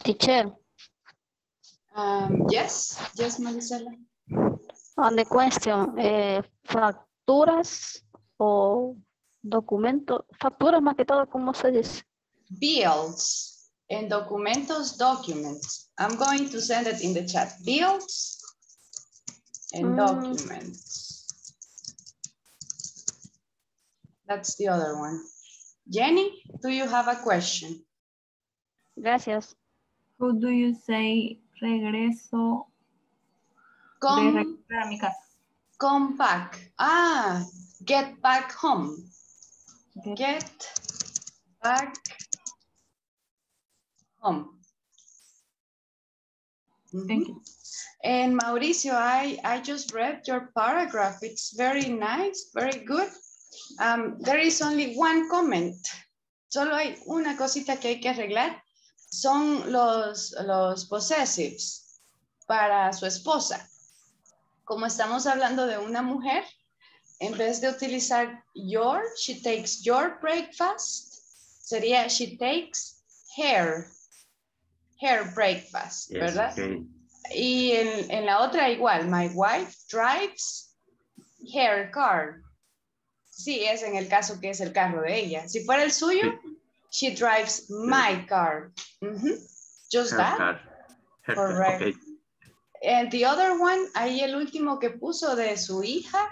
Teacher. Yes, Marisela. On the question, facturas o documentos, facturas más que todo, ¿cómo se dice? Bills, en documentos, documents. I'm going to send it in the chat. Bills and documents. That's the other one. Jenny, do you have a question? Gracias. How do you say regreso? Regresar a mi casa. Come back. Ah, get back home. Get back home. Thank you. And Mauricio, I just read your paragraph. It's very nice, very good. There is only one comment. Solo hay una cosita que hay que arreglar. Son los possessives para su esposa. Como estamos hablando de una mujer, en vez de utilizar your, she takes your breakfast, sería she takes her breakfast, yes, ¿verdad? Okay. Y en la otra igual, my wife drives her car. Sí, es en el caso que es el carro de ella. Si fuera el suyo, sí. She drives my car. Mm-hmm. Just her that. Car. Her correct. Car. Okay. And the other one, ahí el último que puso de su hija,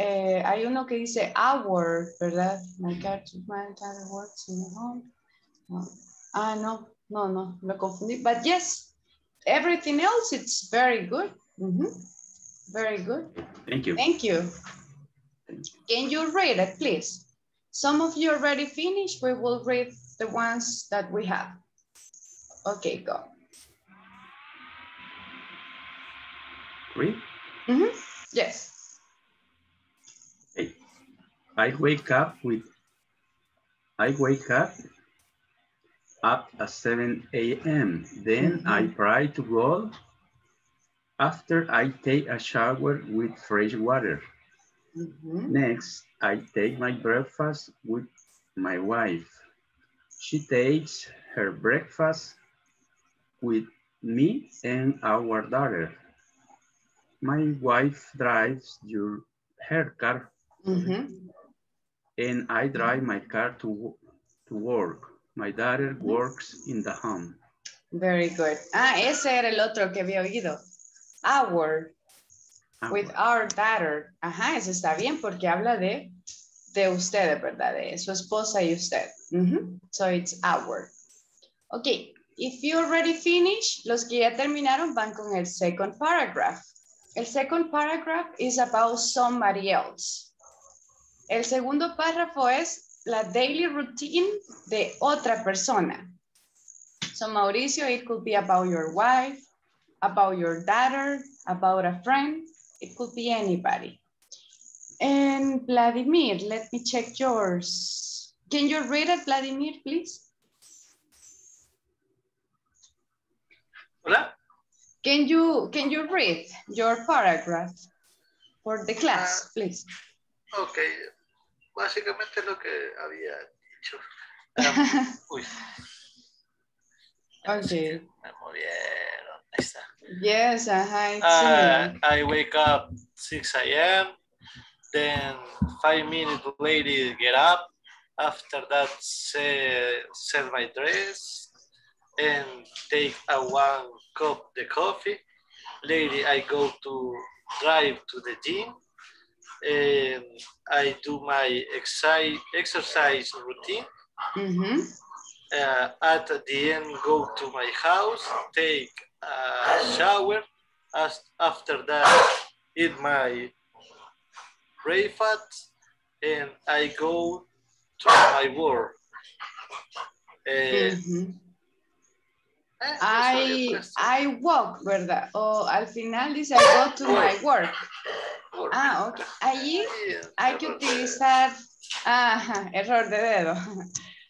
hay uno que dice our, ¿verdad? My car works in the home. No. Ah, no, me confundí. But yes, everything else, it's very good. Mm-hmm. Very good. Thank you. Thank you. Can you read it, please? Some of you already finished. We will read the ones that we have. Okay, go. Read? Mm-hmm. Yes. Hey. I wake up at 7 a.m. Then mm-hmm. I try to go. After I take a shower with fresh water. Mm-hmm. Next, I take my breakfast with my wife. She takes her breakfast with me and our daughter. My wife drives her car, mm-hmm. and I drive my car to work. My daughter works in the home. Very good. Ah, ese era el otro que había oído. With our daughter. Ajá, eso está bien porque habla de ustedes, ¿verdad? De su esposa y usted. Mm-hmm. So it's our. Okay, if you already finished, los que ya terminaron van con el second paragraph. El second paragraph is about somebody else. El segundo párrafo es la daily routine de otra persona. So Mauricio, it could be about your wife, about your daughter, about a friend. It could be anybody. And Vladimir, let me check yours. Can you read it, Vladimir, please? Hola? Can you read your paragraph for the class, please? Ok, básicamente lo que había dicho. Uy. Okay. Me movieron, ahí está. Yes, I wake up 6 a.m. Then 5 minutes later get up. After that, set my dress and take a 1 cup the coffee. Later, I go to drive to the gym. And I do my exercise routine. Mm-hmm. At the end, go to my house, take a shower. After that, eat my breakfast, and I go to my work. Mm-hmm. I walk, ¿verdad? O al final dice I go to my work. Ah, ok. Allí hay que utilizar, ajá, error de dedo.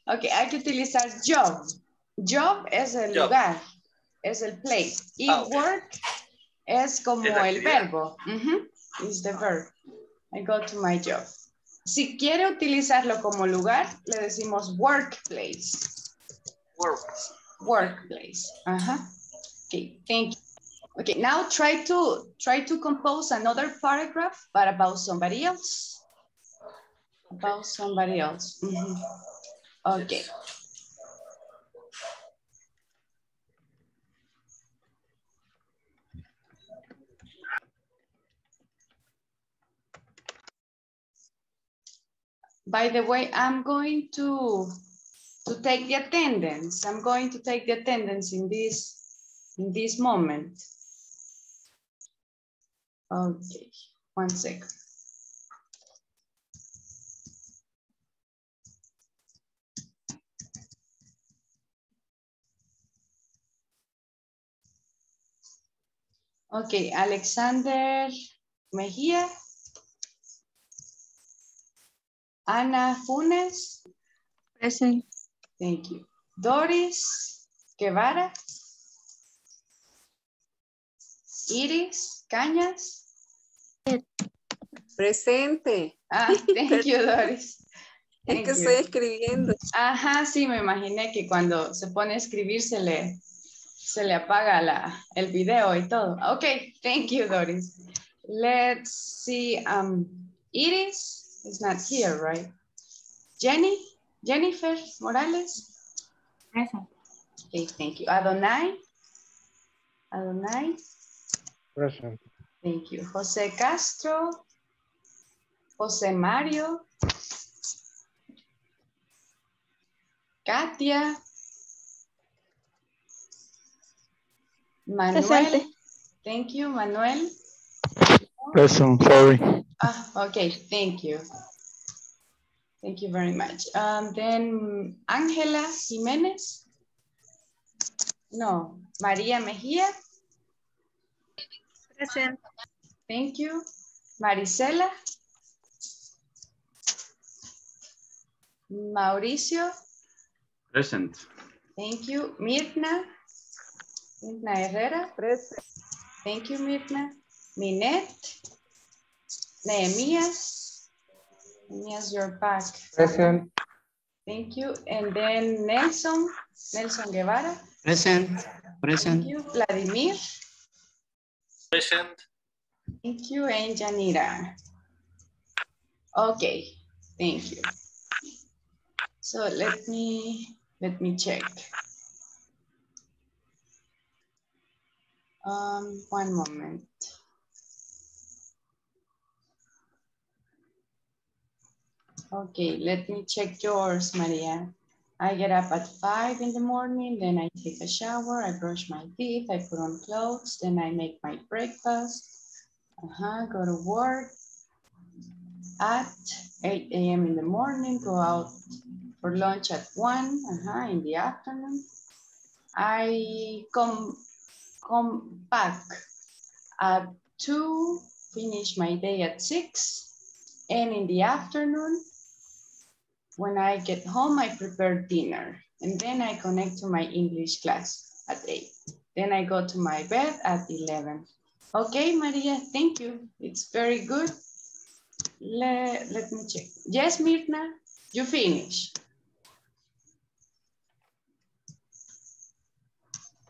Ok, hay que utilizar job. Job es el lugar, es el place. Y work es como el verbo. Uh-huh. It's the verb. I go to my job. Si quiere utilizarlo como lugar, le decimos workplace. Workplace. Uh-huh. Okay, thank you. Okay, now try to compose another paragraph, but about somebody else. About somebody else. Mm-hmm. Okay. By the way, I'm going to take the attendance. I'm going to take the attendance in this moment. Okay, 1 second. Okay, Alexander Mejia, Ana Funes. Present. Thank you. Doris Guevara. Iris Cañas. Presente. Ah, thank you, Doris. Thank es que you. Estoy escribiendo. Ajá, sí, me imaginé que cuando se pone a escribir se le apaga el video y todo. Ok, thank you, Doris. Let's see. Iris is not here, right? Jennifer Morales. Present. Okay, thank you. Adonai. Present. Thank you. José Castro. José Mario. Katia. Manuel. Presente. Thank you, Manuel. Present, sorry. Ah, okay, thank you. Thank you very much. Then Ángela Jiménez. No, María Mejía. Present. Thank you. Marisela. Mauricio. Present. Thank you. Mirna Herrera. Present. Thank you, Mirna. Minette. Nehemiah. Nehemiah, you're back. Present. Thank you. And then Nelson Guevara. Present. Present. Thank you. Vladimir. Present. Thank you, and Yanira. Okay, thank you. So let me check. 1 moment. Okay, let me check yours, Maria. I get up at 5 in the morning, then I take a shower, I brush my teeth, I put on clothes, then I make my breakfast, go to work at 8 a.m. in the morning, go out for lunch at 1 in the afternoon. I come back at 2, finish my day at 6, And in the afternoon, when I get home, I prepare dinner. And then I connect to my English class at 8. Then I go to my bed at 11. Okay, Maria, thank you. It's very good. Let me check. Yes, Mirna, you finish.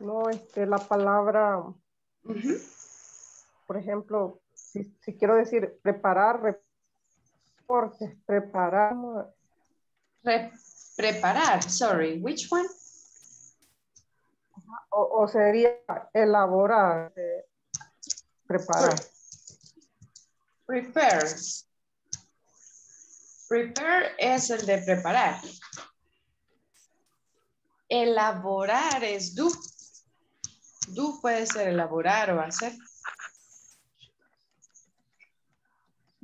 No, la palabra, por ejemplo, si quiero decir preparar, reportes, preparamos. Preparar, sorry, which one? O sería elaborar, preparar. Prepare. Prepare es el de preparar. Elaborar es do. Do puede ser elaborar o hacer.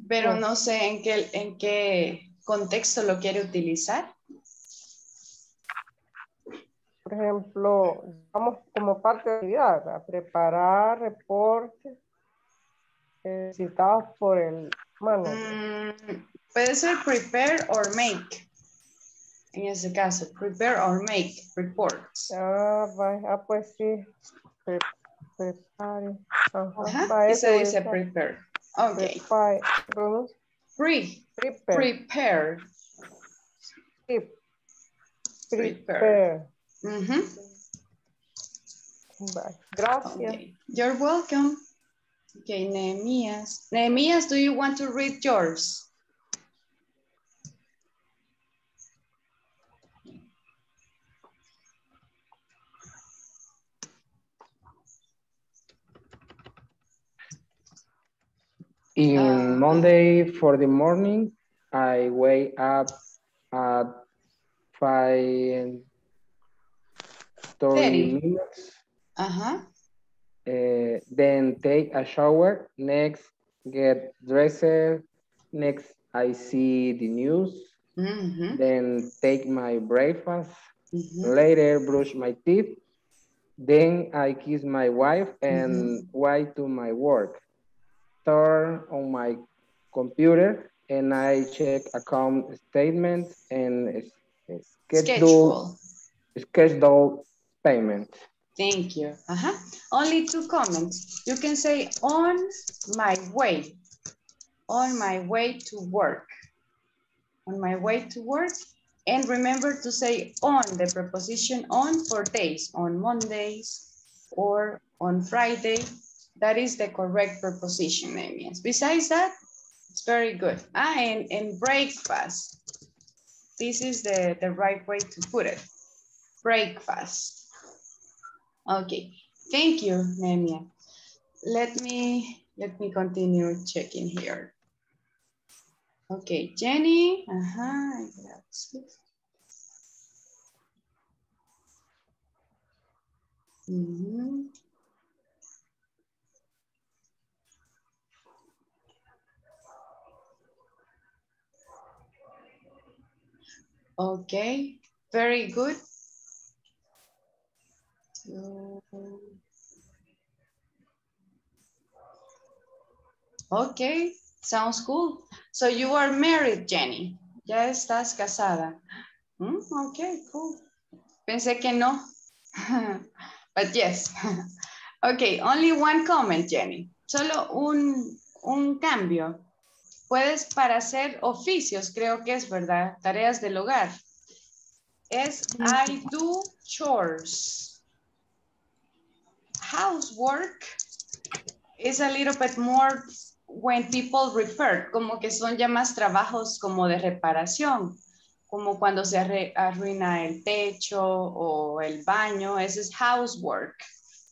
Pero no sé en qué contexto lo quiere utilizar. Por ejemplo, vamos como parte de la actividad, ¿verdad? Preparar reportes citados por el manager. Puede ser prepare or make. En ese caso, prepare or make reports. Ah, pues sí. Prepare. Ajá, eso dice prepare. Ok. Prepare. Prepare. Gracias. Okay. You're welcome. Okay, Nehemias. Nehemias, do you want to read yours? In Monday for the morning, I wake up at 5:30 minutes. Then take a shower. Next, get dressed. Next, I see the news. Then take my breakfast. Later, brush my teeth. Then I kiss my wife and wait to my work. Turn on my computer and I check account statements and schedule payment. Thank you. Only two comments. You can say on my way to work, on my way to work. And remember to say on, the preposition on for days, on Mondays or on Friday. That is the correct preposition, Nehemias. Besides that, it's very good. And breakfast. This is the right way to put it. Breakfast. Okay, thank you, Nemia. Let me continue checking here. Okay, Jenny. Okay, very good. Okay, sounds cool. So you are married, Jenny. Ya estás casada. Okay, cool. Pensé que no. But yes. Okay, only one comment, Jenny. Solo un cambio. Puedes para hacer oficios, creo que es verdad, tareas del hogar. Es I do chores. Housework is a little bit more when people refer, como que son ya más trabajos como de reparación, como cuando se arruina el techo o el baño, ese es housework.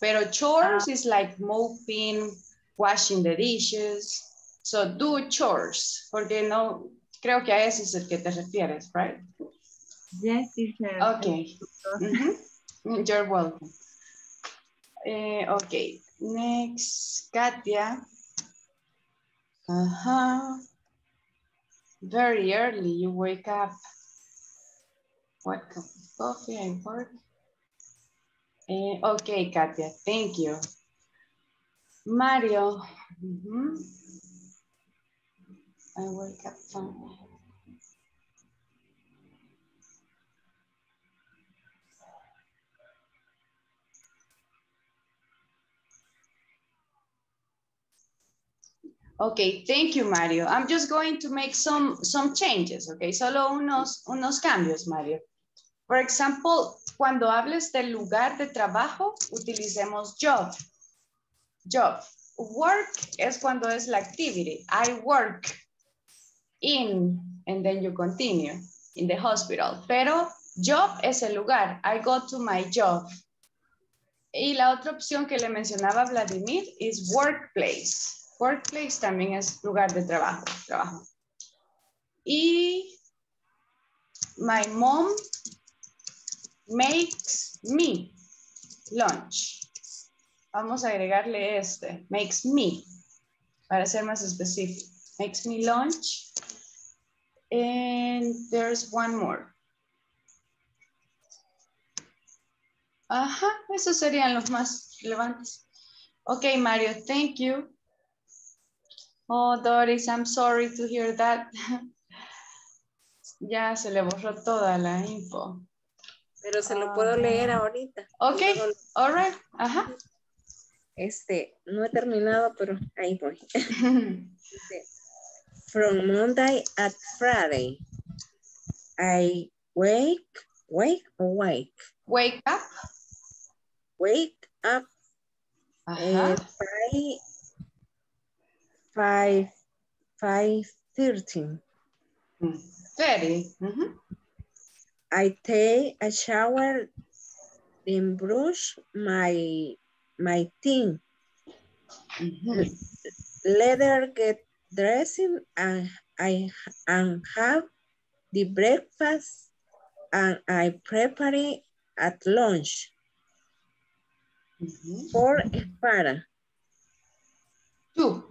Pero chores is like mopping, washing the dishes, so do chores, porque no, creo que a ese es el que te refieres, right? Yes, teacher. Okay, You're welcome. Okay, next, Katia. Very early, you wake up. What cup of coffee I work? Okay, Katia, thank you. Mario. I wake up from Okay, thank you, Mario. I'm just going to make some changes, okay? Solo unos cambios, Mario. Por ejemplo, cuando hables del lugar de trabajo, utilicemos job. Job. Work es cuando es la activity. I work in, and then you continue, in the hospital. Pero job es el lugar. I go to my job. Y la otra opción que le mencionaba Vladimir es workplace. Workplace también es lugar de trabajo. Y my mom makes me lunch. Vamos a agregarle este, makes me, para ser más específico. Makes me lunch. And there's one more. Ajá, esos serían los más relevantes. Ok, Mario, thank you. Oh, Doris, I'm sorry to hear that. Ya se le borró toda la info. Pero se lo puedo leer ahorita. Ok, all right. Ajá. No he terminado, pero ahí voy. From Monday at Friday, I wake. Wake up. Wake up. Ajá. 5:30. 30. Mm-hmm. I take a shower, then brush my teeth. Mm-hmm. Later get dressing, and I have the breakfast, and I prepare it at lunch. Mm-hmm. For Sparta. 2.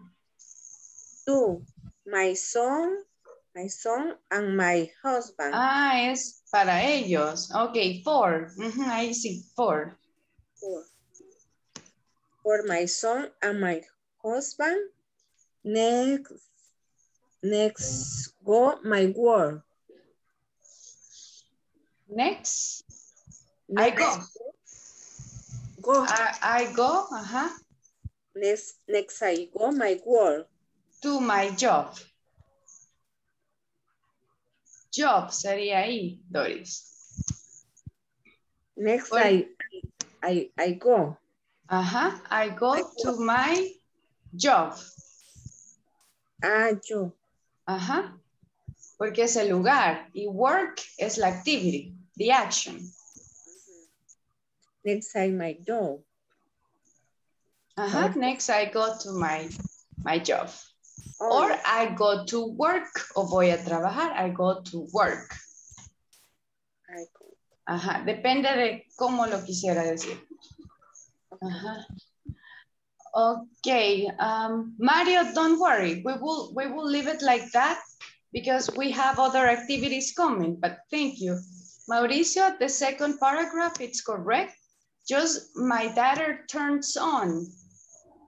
My son and my husband. Ah, es para ellos. Ok, 4. Mm-hmm, ahí sí, 4. For my son and my husband. Next go my work. Next I go. Uh-huh. Next I go my work. To my job. Job sería ahí, Doris. Next, well, I go. Ajá, I go to my job. Ah, yo. Ajá, porque es el lugar y work es la activity, the action. Next, I my job. Ajá, next I go to my job. Oh. Or I go to work, o voy a trabajar, I go to work. Ajá, depende de cómo lo quisiera decir. Ajá. Okay, Mario, don't worry. We will leave it like that because we have other activities coming, but thank you. Mauricio, the second paragraph, it's correct. Just my daughter turns on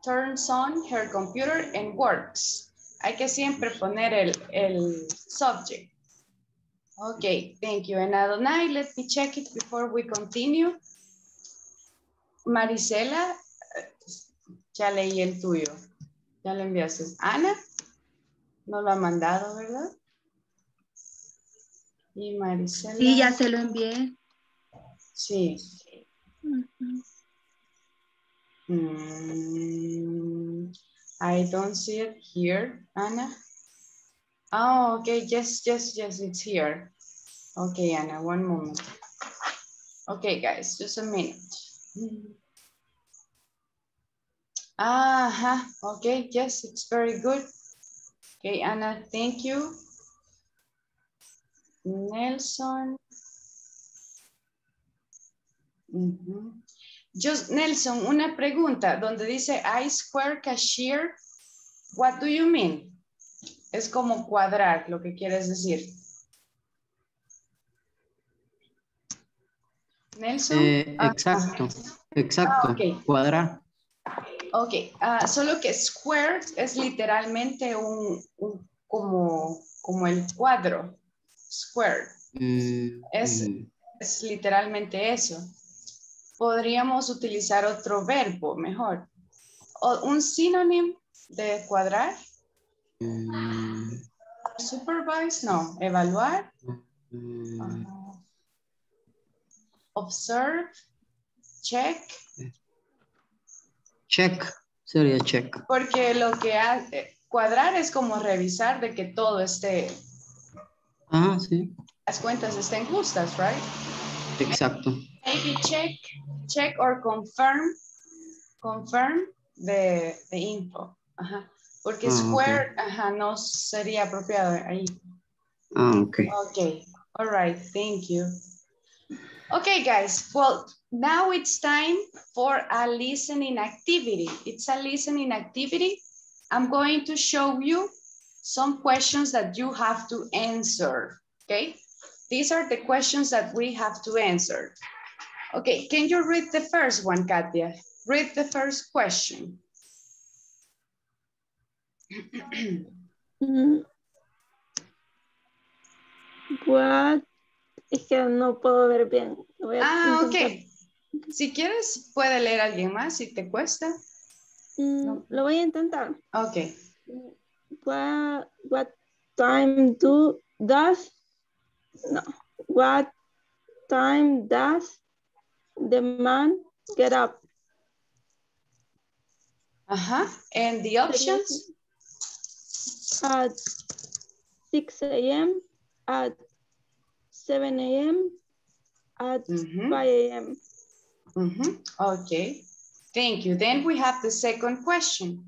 her computer and works. Hay que siempre poner el subject. Okay, thank you. And Adonai, let me check it before we continue. Marisela, ya leí el tuyo. Ya lo enviaste. Ana, no lo ha mandado, ¿verdad? Y Marisela. Sí, ya se lo envié. Sí. Uh-huh. I don't see it here, Ana. Oh, okay, yes, it's here. Okay, Ana, one moment. Okay, guys, just a minute. Aha, okay, yes, it's very good. Okay, Ana, thank you. Nelson. Mm-hmm. Nelson, una pregunta, donde dice I square cashier, what do you mean? Es como cuadrar, lo que quieres decir. Nelson. Exacto, ah, okay. Cuadrar. Ok, solo que square es literalmente un como el cuadro, square. Es literalmente eso. Podríamos utilizar otro verbo mejor. O un sinónimo de cuadrar. Supervise, no. Evaluar. Observe. Check. Check. Sería check. Porque lo que hace, cuadrar es como revisar de que todo esté. Ah, sí. Las cuentas estén justas, right? Exacto. Maybe check or confirm. Confirm the info. Ajá. Porque square, okay. Ajá, no sería apropiado ahí. Ah, ok. Ok. All right. Thank you. Okay, guys. Well, now it's time for a listening activity. It's a listening activity. I'm going to show you some questions that you have to answer. Okay? These are the questions that we have to answer. Okay, can you read the first one, Katia? Read the first question. What? Es que no puedo ver bien. Ok. Si quieres, puede leer a alguien más si te cuesta. No. Lo voy a intentar. Ok. What time does... No. What time does the man get up? Ajá. And the options? At 6 a.m. At 7 a.m. At 5 a.m. Okay. Thank you. Then we have the second question.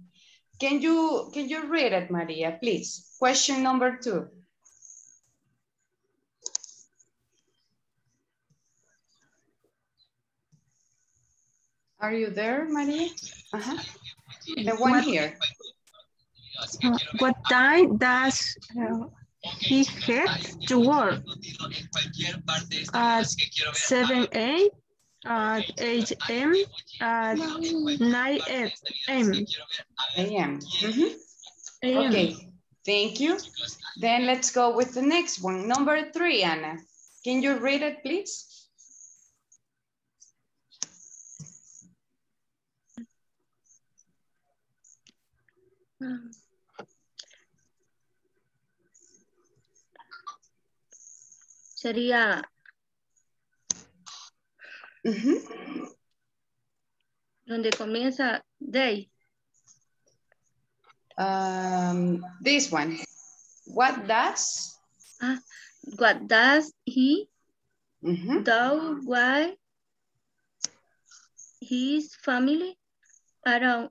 Can you read it, Maria, please? Question number 2. Are you there, Maria? The one here. What time does he head to work? At 7 a.m., at 8 a.m., at 9 a.m. Okay, thank you. Then let's go with the next one. Number 3, Ana. Can you read it, please? Sería donde comienza day. This one. What does he do while his family around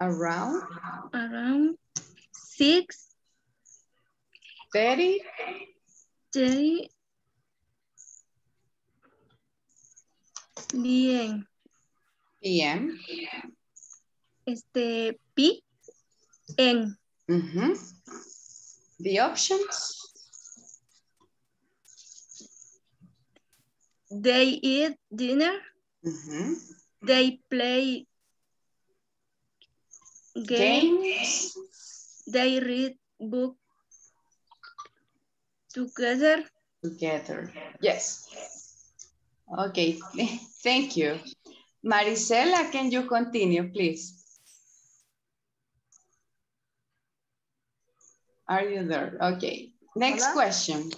6:30. Bien. P.M. The options. They eat dinner. They play games. They read book together. Yes. Okay, thank you. Marisela, can you continue, please? Are you there? Okay. Next question.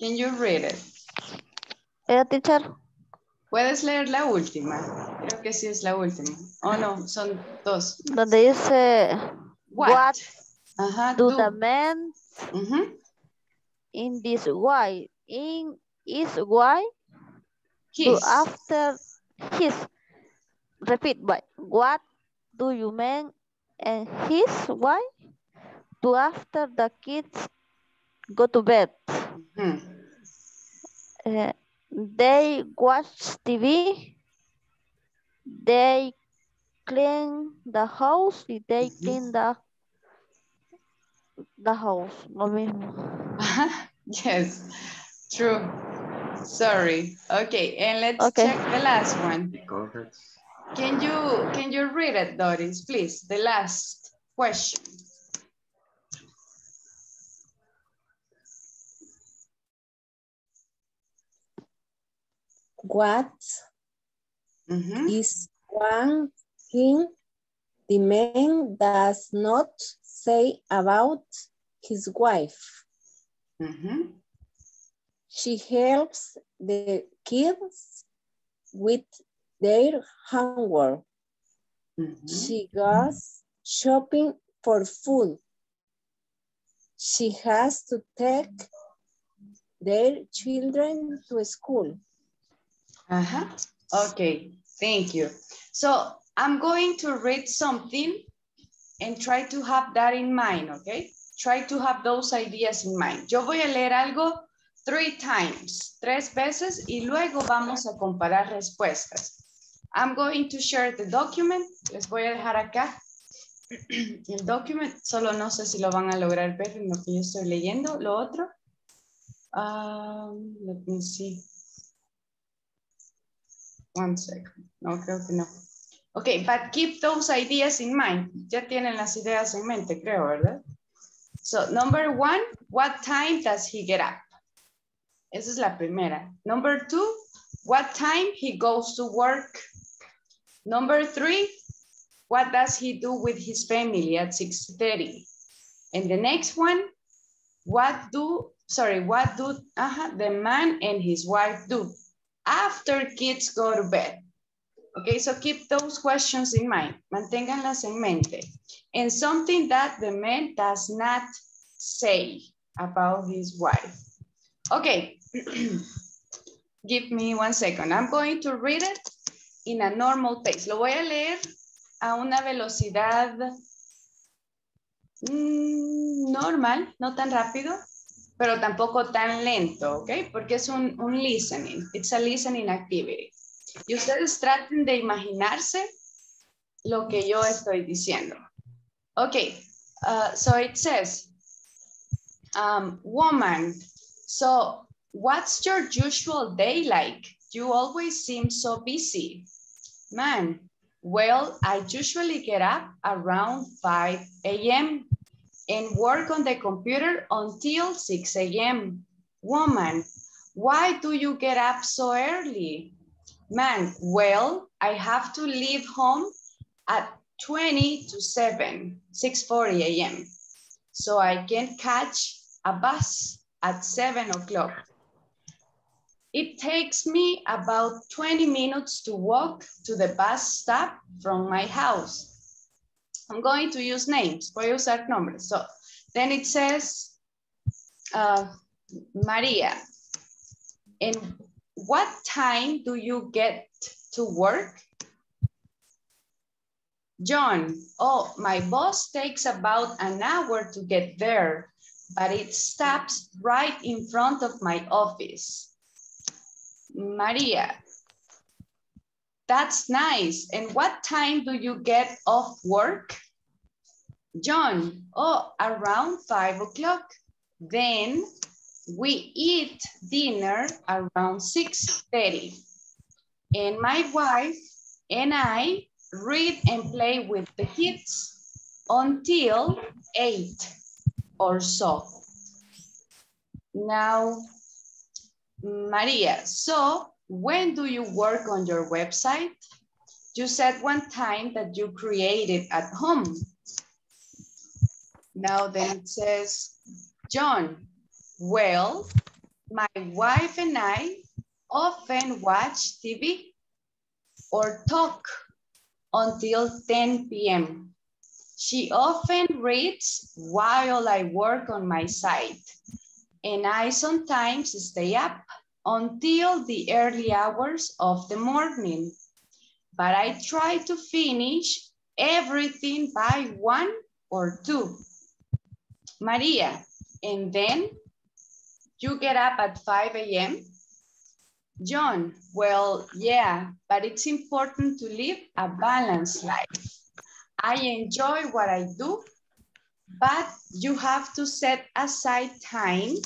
Can you read it? Teacher. ¿Puedes leer la última? Creo que sí es la última. Oh, no, son dos. Donde dice, what do the men in this way? In is why? His. To after his. Repeat, what do you mean and his why? To after the kids go to bed. They watch TV. They clean the house. They clean the house. Lo mismo. Yes, true. Sorry. Okay, and let's check the last one. Can you read it, Doris, please? The last question. What is one thing the man does not say about his wife? She helps the kids with their homework. She goes shopping for food. She has to take their children to school. Okay, thank you. So I'm going to read something and try to have that in mind, okay? Try to have those ideas in mind. Yo voy a leer algo 3 times, 3 veces, y luego vamos a comparar respuestas. I'm going to share the document. Les voy a dejar acá el document. Solo no sé si lo van a lograr ver en lo que yo estoy leyendo. Lo otro. Let me see. One second. No, creo que no. Okay, but keep those ideas in mind. Ya tienen las ideas en mente, creo, ¿verdad? So, number 1, what time does he get up? Esa es la primera. Number 2, what time he goes to work? Number 3, what does he do with his family at 6:30? And the next one, what do the man and his wife do after kids go to bed? Okay, so keep those questions in mind. Manténganlas en mente. And something that the man does not say about his wife. Okay, give me 1 second. I'm going to read it in a normal pace. Lo voy a leer a una velocidad normal, no tan rápido, pero tampoco tan lento, okay? Porque es un listening. It's a listening activity. Y ustedes traten de imaginarse lo que yo estoy diciendo. Okay, so it says, woman, so what's your usual day like? You always seem so busy. Man, well, I usually get up around 5 a.m. and work on the computer until 6 a.m. Woman, why do you get up so early? Man, well, I have to leave home at 20 to 7, 6:40 a.m. So I can catch a bus at 7 o'clock. It takes me about 20 minutes to walk to the bus stop from my house. I'm going to use names. Voy a usar nombres. So then it says, Maria, and what time do you get to work? John, oh, my bus takes about an hour to get there, but it stops right in front of my office. Maria, that's nice. And what time do you get off work? John, oh, around 5 o'clock. Then we eat dinner around 6:30. And my wife and I read and play with the kids until 8 or so. Now, Maria, so when do you work on your website? You said one time that you created at home. Now then it says, John, well, my wife and I often watch TV or talk until 10 p.m. She often reads while I work on my site, and I sometimes stay up until the early hours of the morning, but I try to finish everything by 1 or 2. Maria, and then you get up at 5 a.m.? John, well, yeah, but it's important to live a balanced life. I enjoy what I do, but you have to set aside time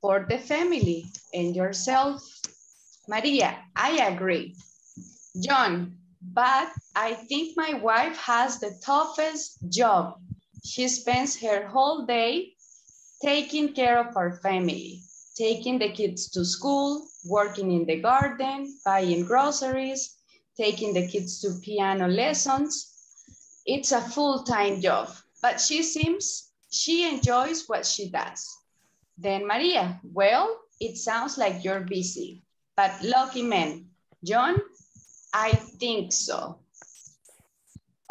for the family and yourself. Maria, I agree. John, but I think my wife has the toughest job. She spends her whole day taking care of her family. taking the kids to school, working in the garden, buying groceries, taking the kids to piano lessons. It's a full-time job, but she enjoys what she does. Then Maria, well, it sounds like you're busy, but lucky man. John, I think so.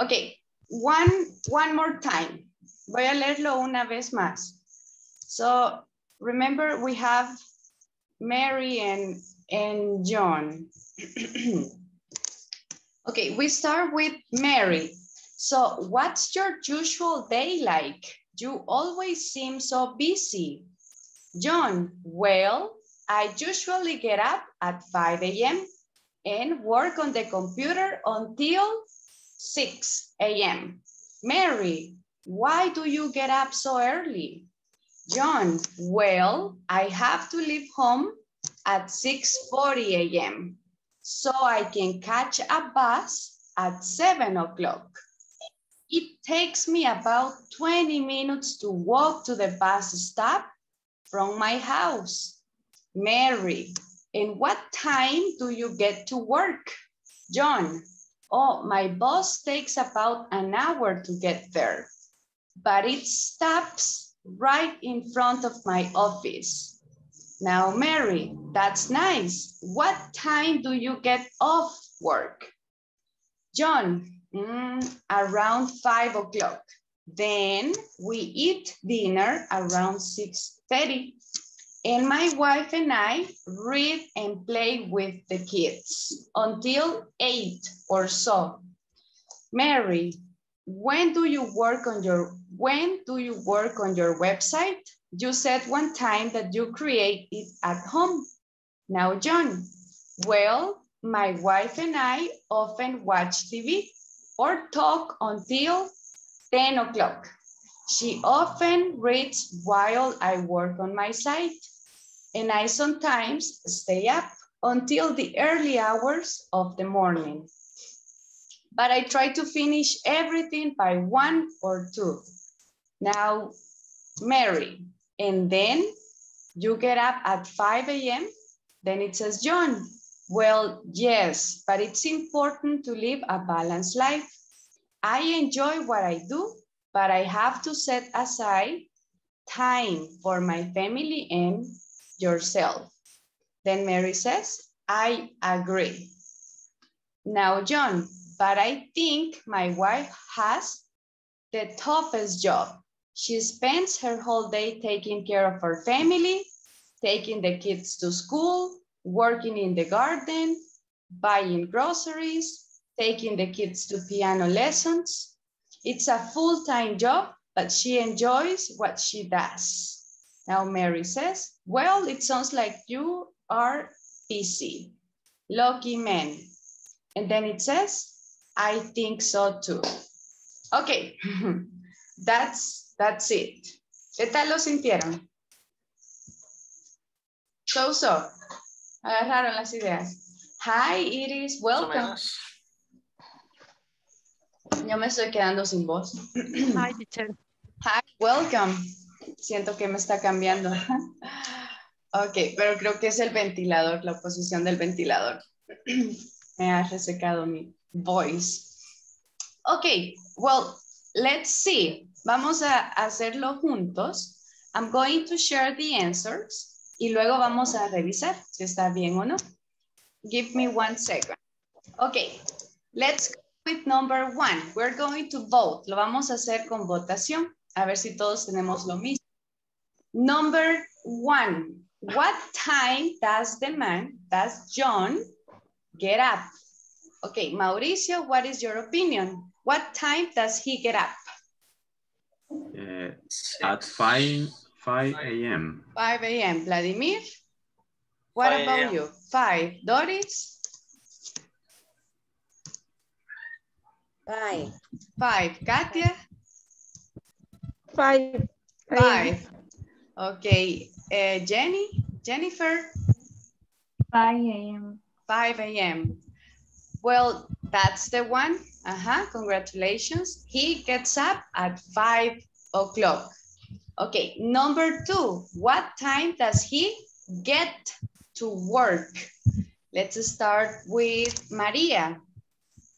Okay, one more time. Voy a leerlo una vez más. So remember we have Mary and John. Okay, we start with Mary. So what's your usual day like? You always seem so busy. John, well, I usually get up at 5 a.m. and work on the computer until 6 a.m. Mary, why do you get up so early? John, well, I have to leave home at 6:40 a.m. so I can catch a bus at 7 o'clock. It takes me about 20 minutes to walk to the bus stop from my house. Mary, and what time do you get to work? John, oh, my bus takes about an hour to get there, but it stops right in front of my office. Now, Mary, that's nice. What time do you get off work? John, around 5 o'clock. Then we eat dinner around 6:30. And my wife and I read and play with the kids until 8 or so. Mary, when do you work on your website? You said one time that you create it at home. Now, John, well, my wife and I often watch TV or talk until 10 o'clock. She often reads while I work on my site, and I sometimes stay up until the early hours of the morning. But I try to finish everything by 1 or 2. Now, Mary, and then you get up at 5 a.m. Then it says, John, well, yes, but it's important to live a balanced life. I enjoy what I do, but I have to set aside time for my family and yourself. Then Mary says, I agree. Now, John, but I think my wife has the toughest job. She spends her whole day taking care of her family, taking the kids to school, working in the garden, buying groceries, taking the kids to piano lessons. It's a full-time job, but she enjoys what she does. Now Mary says, well, it sounds like you are busy. Lucky man. And then it says, I think so too. Okay, that's it. ¿Qué tal lo sintieron? So. Agarraron las ideas. Hi, Iris, welcome. Yo me estoy quedando sin voz. Hi, teacher. Hi, welcome. Siento que me está cambiando. Ok, pero creo que es el ventilador, la posición del ventilador. Me ha resecado mi voice. Ok, well, let's see. Vamos a hacerlo juntos. I'm going to share the answers y luego vamos a revisar si está bien o no. Give me 1 second. Ok, let's go with number 1. We're going to vote. Lo vamos a hacer con votación. A ver si todos tenemos lo mismo. Number 1. What time does the man, does John, get up? Ok, Mauricio, what is your opinion? What time does he get up? At 5 a.m. 5 a.m. Vladimir, what about you? 5. Doris? 5. 5. Katia? 5. 5. Okay. Jennifer? 5 a.m. 5 a.m. Well, that's the one. Congratulations. He gets up at 5 o'clock. Okay, number 2, what time does he Get to work. Let's start with Maria.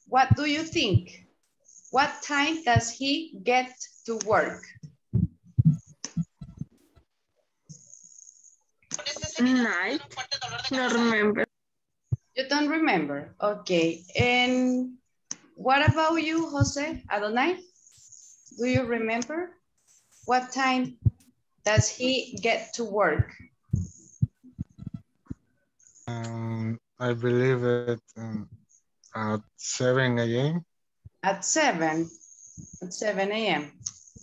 What do you think? What time does he get to work? Night. No remember. You don't remember? Okay. And what about you, Jose Adonai? Do you remember? What time does he get to work? I believe it at 7 a.m. At 7? At 7 a.m.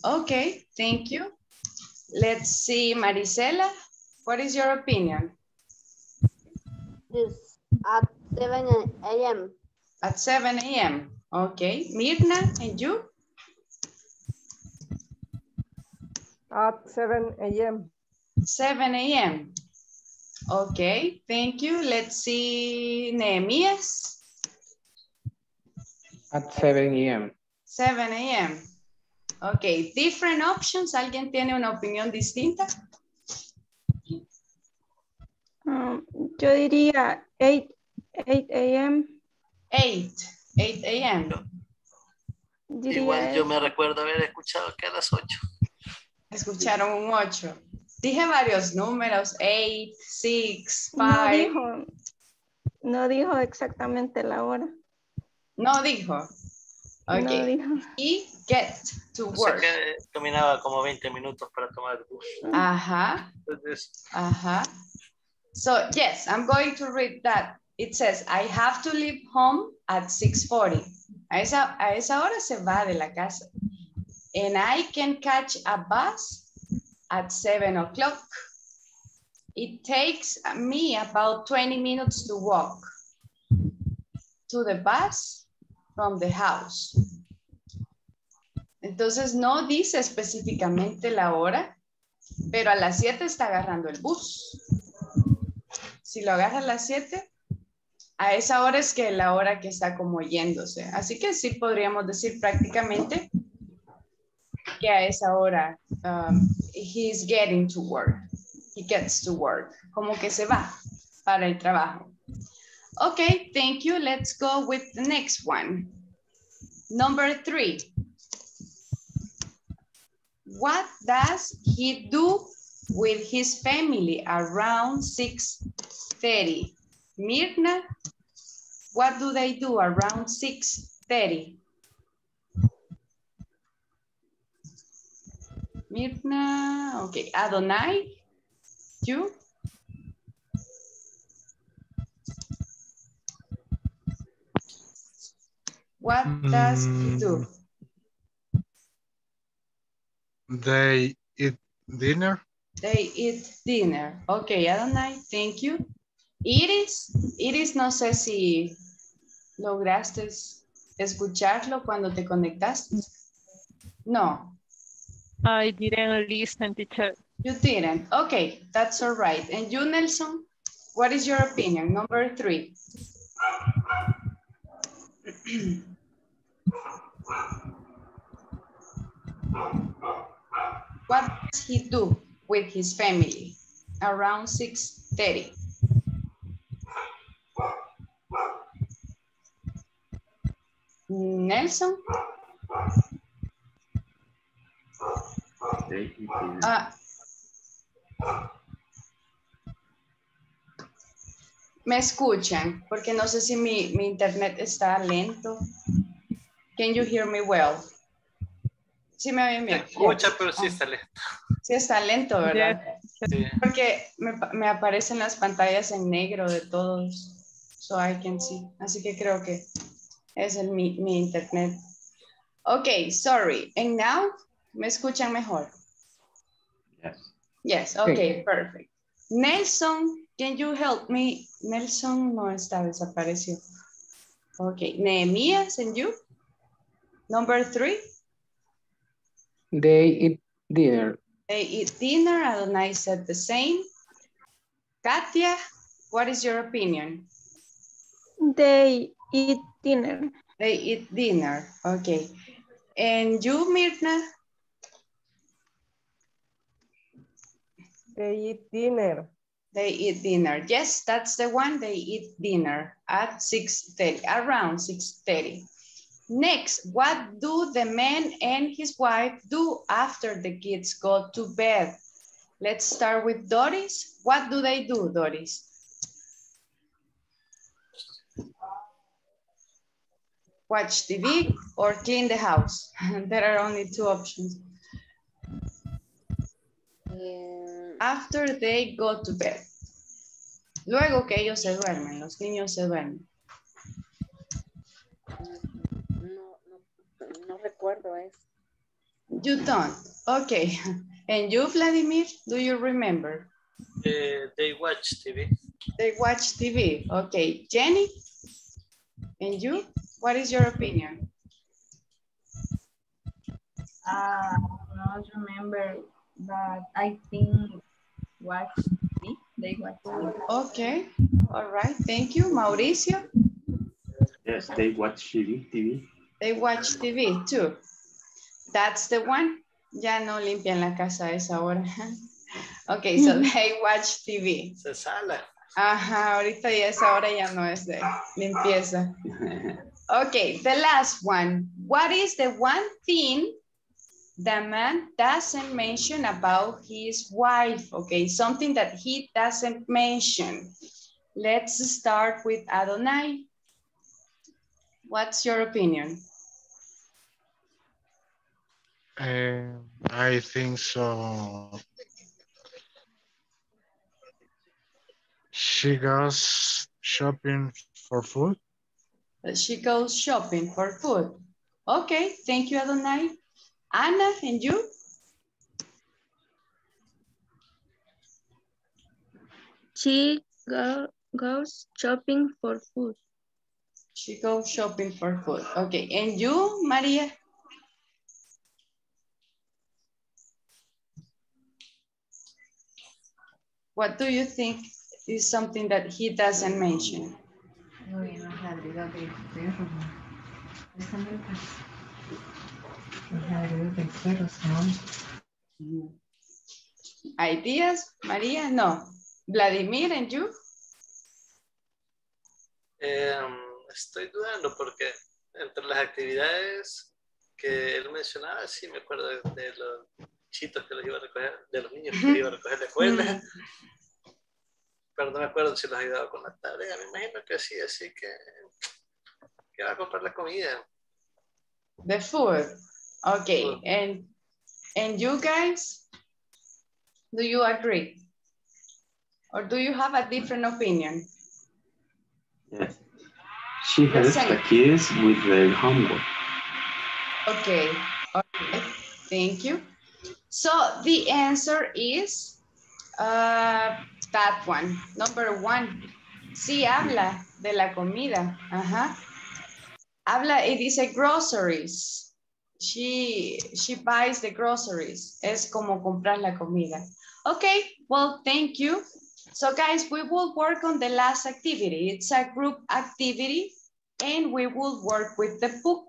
Okay, thank you. Let's see, Marisela, what is your opinion? Yes, at 7 a.m. At 7 a.m. Okay, Mirna, and you? At 7 a.m. 7 a.m. Okay, thank you. Let's see, Nehemiah. At 7 a.m. 7 a.m. Okay, different options. ¿Alguien tiene una opinión distinta? Yo diría 8 a.m. 8 a.m. Igual yo me recuerdo haber escuchado que a las 8. Escucharon un 8. Dije varios números, 8, 6, 5. No dijo exactamente la hora. No dijo. Okay. No dijo. Y get to work. O sea que caminaba como 20 minutos para tomar el bus. Ajá. Entonces. Ajá. So, yes, I'm going to read that. It says, I have to leave home at 6:40. A esa hora se va de la casa. And I can catch a bus at 7 o'clock. It takes me about 20 minutes to walk to the bus from the house. Entonces no dice específicamente la hora, pero a las 7 está agarrando el bus. Si lo agarra a las 7, a esa hora es que la hora que está como yéndose. Así que sí podríamos decir prácticamente que a esa hora he's getting to work. He gets to work. Como que se va para el trabajo. Okay, thank you. Let's go with the next one. Number 3. What does he do with his family around 6:30? Mirna, what do they do around 6:30? Mirna, okay. Adonai, you? What does he do? They eat dinner. They eat dinner. Okay, Adonai, thank you. Iris, no sé si lograste escucharlo cuando te conectaste. No. I didn't listen, teacher. You didn't. Okay, that's all right. And you, Nelson, what is your opinion? Number 3. What does he do with his family around 6:30? Nelson? Me escuchan porque no sé si mi internet está lento. Can you hear me well? Sí me oyen bien. Escucha, pero sí está lento. Sí está lento, ¿verdad? Sí. Porque me aparecen las pantallas en negro de todos. So I can see. Así que creo que es mi internet. Okay, sorry. And now? ¿Me escuchan mejor? Yes. Yes, okay, perfect. Nelson, can you help me? Nelson no está, desapareció. Okay, Nehemiah, and you? Number 3. They eat dinner. They eat dinner, Adonai said the same. Katia, what is your opinion? They eat dinner. They eat dinner, okay. And you, Mirna? They eat dinner. They eat dinner. Yes, that's the one. They eat dinner at 6:30, around 6:30. Next, what do the man and his wife do after the kids go to bed? Let's start with Doris. What do they do, Doris? Watch TV or clean the house. There are only two options. After they go to bed. Luego que ellos se duermen, los niños se duermen. No recuerdo eso. You don't. Okay. And you, Vladimir, do you remember? They watch TV. They watch TV. Okay. Jenny? And you? What is your opinion? I don't remember, but I think watch TV. They watch TV. Okay. All right. Thank you. Mauricio? Yes, they watch TV. They watch TV too. That's the one. Ya no limpian la casa a esa hora. Okay, so they watch TV. Se sala. Ajá, ahorita ya esa hora ya no es de limpieza. Okay, the last one. What is the one thing the man doesn't mention about his wife? Okay, something that he doesn't mention. Let's start with Adonai. What's your opinion? I think so. She goes shopping for food. She goes shopping for food. Okay, thank you, Adonai. Ana, and you? She goes shopping for food. She goes shopping for food. Okay, and you, Maria? What do you think is something that he doesn't mention? Ideas, Maria? No. Vladimir, and you? Estoy dudando porque entre las actividades que él mencionaba, sí me acuerdo de los chitos que los iba a recoger, de los niños que iba a recoger de escuela, pero no me acuerdo si los ayudaba con la tarea. Me imagino que sí, así que va a comprar la comida. The food. Okay, food. And you guys, do you agree? Or do you have a different opinion? Yes. She helps the kids with their homework. Okay. Okay, thank you. So the answer is that one, number one. Sí, habla de la comida. Ajá. Habla y dice groceries. She buys the groceries. Es como comprar la comida. Okay, well, thank you. So guys, we will work on the last activity. It's a group activity. And we will work with the book.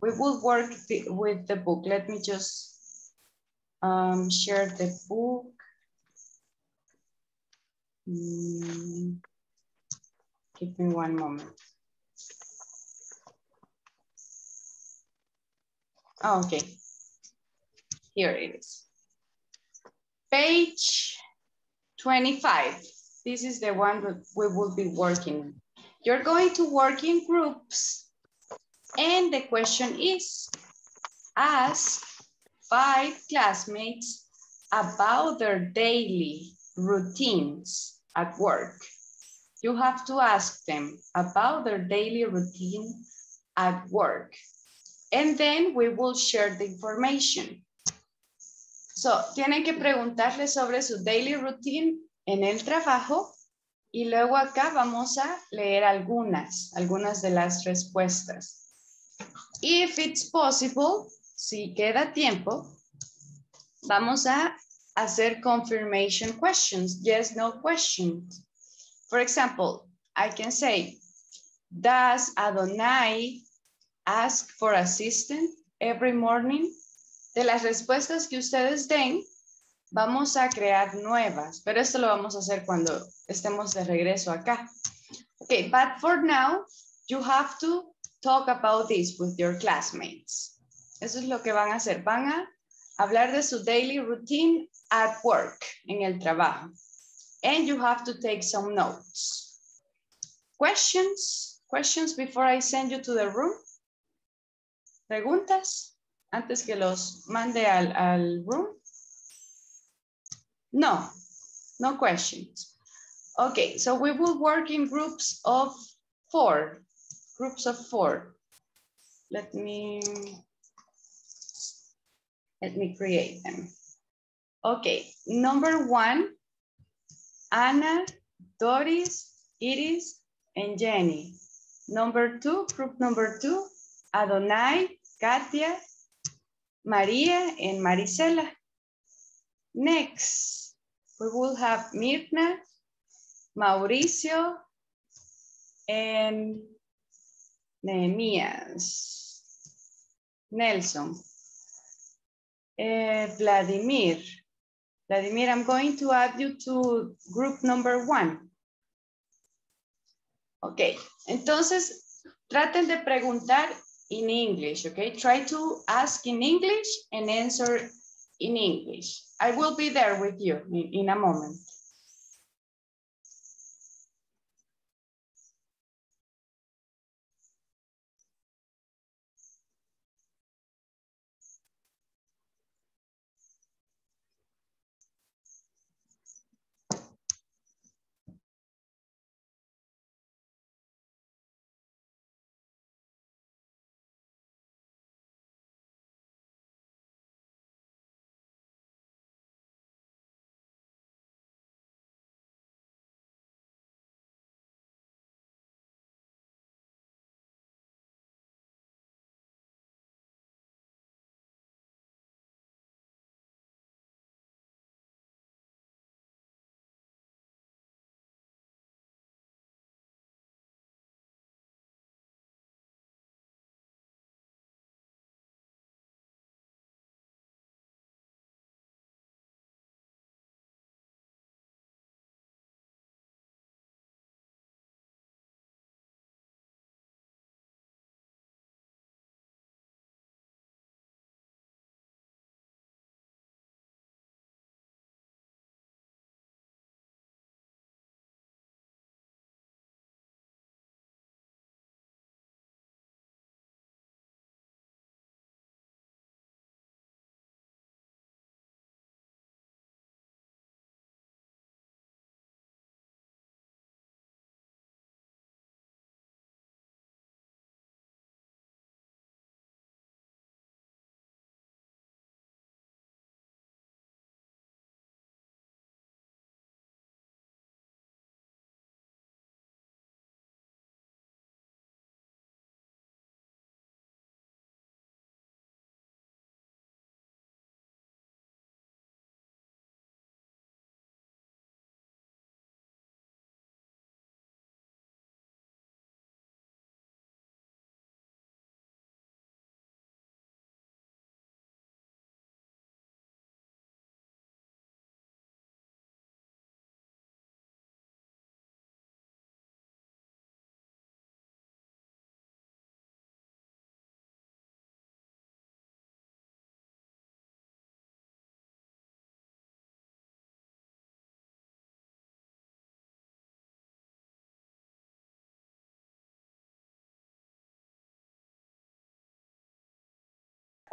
We will work with the book. Let me just share the book. Give me one moment. Okay. Here it is. Page 25. This is the one that we will be working on. You're going to work in groups. And the question is, ask 5 classmates about their daily routines at work. You have to ask them about their daily routine at work. And then we will share the information. So, tienen que preguntarle sobre su daily routine en el trabajo. Y luego acá vamos a leer algunas de las respuestas. If it's possible, si queda tiempo, vamos a hacer confirmation questions, yes, no questions. For example, I can say, does Adonai ask for assistance every morning? De las respuestas que ustedes den, Vamos a crear nuevas, pero esto lo vamos a hacer cuando estemos de regreso acá. Okay, but for now, you have to talk about this with your classmates. Eso es lo que van a hacer. Van a hablar de su daily routine at work, en el trabajo. And you have to take some notes. Questions? Questions before I send you to the room? ¿Preguntas? Antes que los mande al room. No, no questions. Okay, so we will work in groups of 4. Groups of 4. Let me create them. Okay, number 1, Ana, Doris, Iris, and Jenny. Number 2, group number 2, Adonai, Katia, María, and Marisela. Next, we will have Mirna, Mauricio, and Nehemiah, Nelson, Vladimir. Vladimir, I'm going to add you to group number 1. Okay, entonces traten de preguntar in English, okay? Try to ask in English and answer in English. I will be there with you in a moment.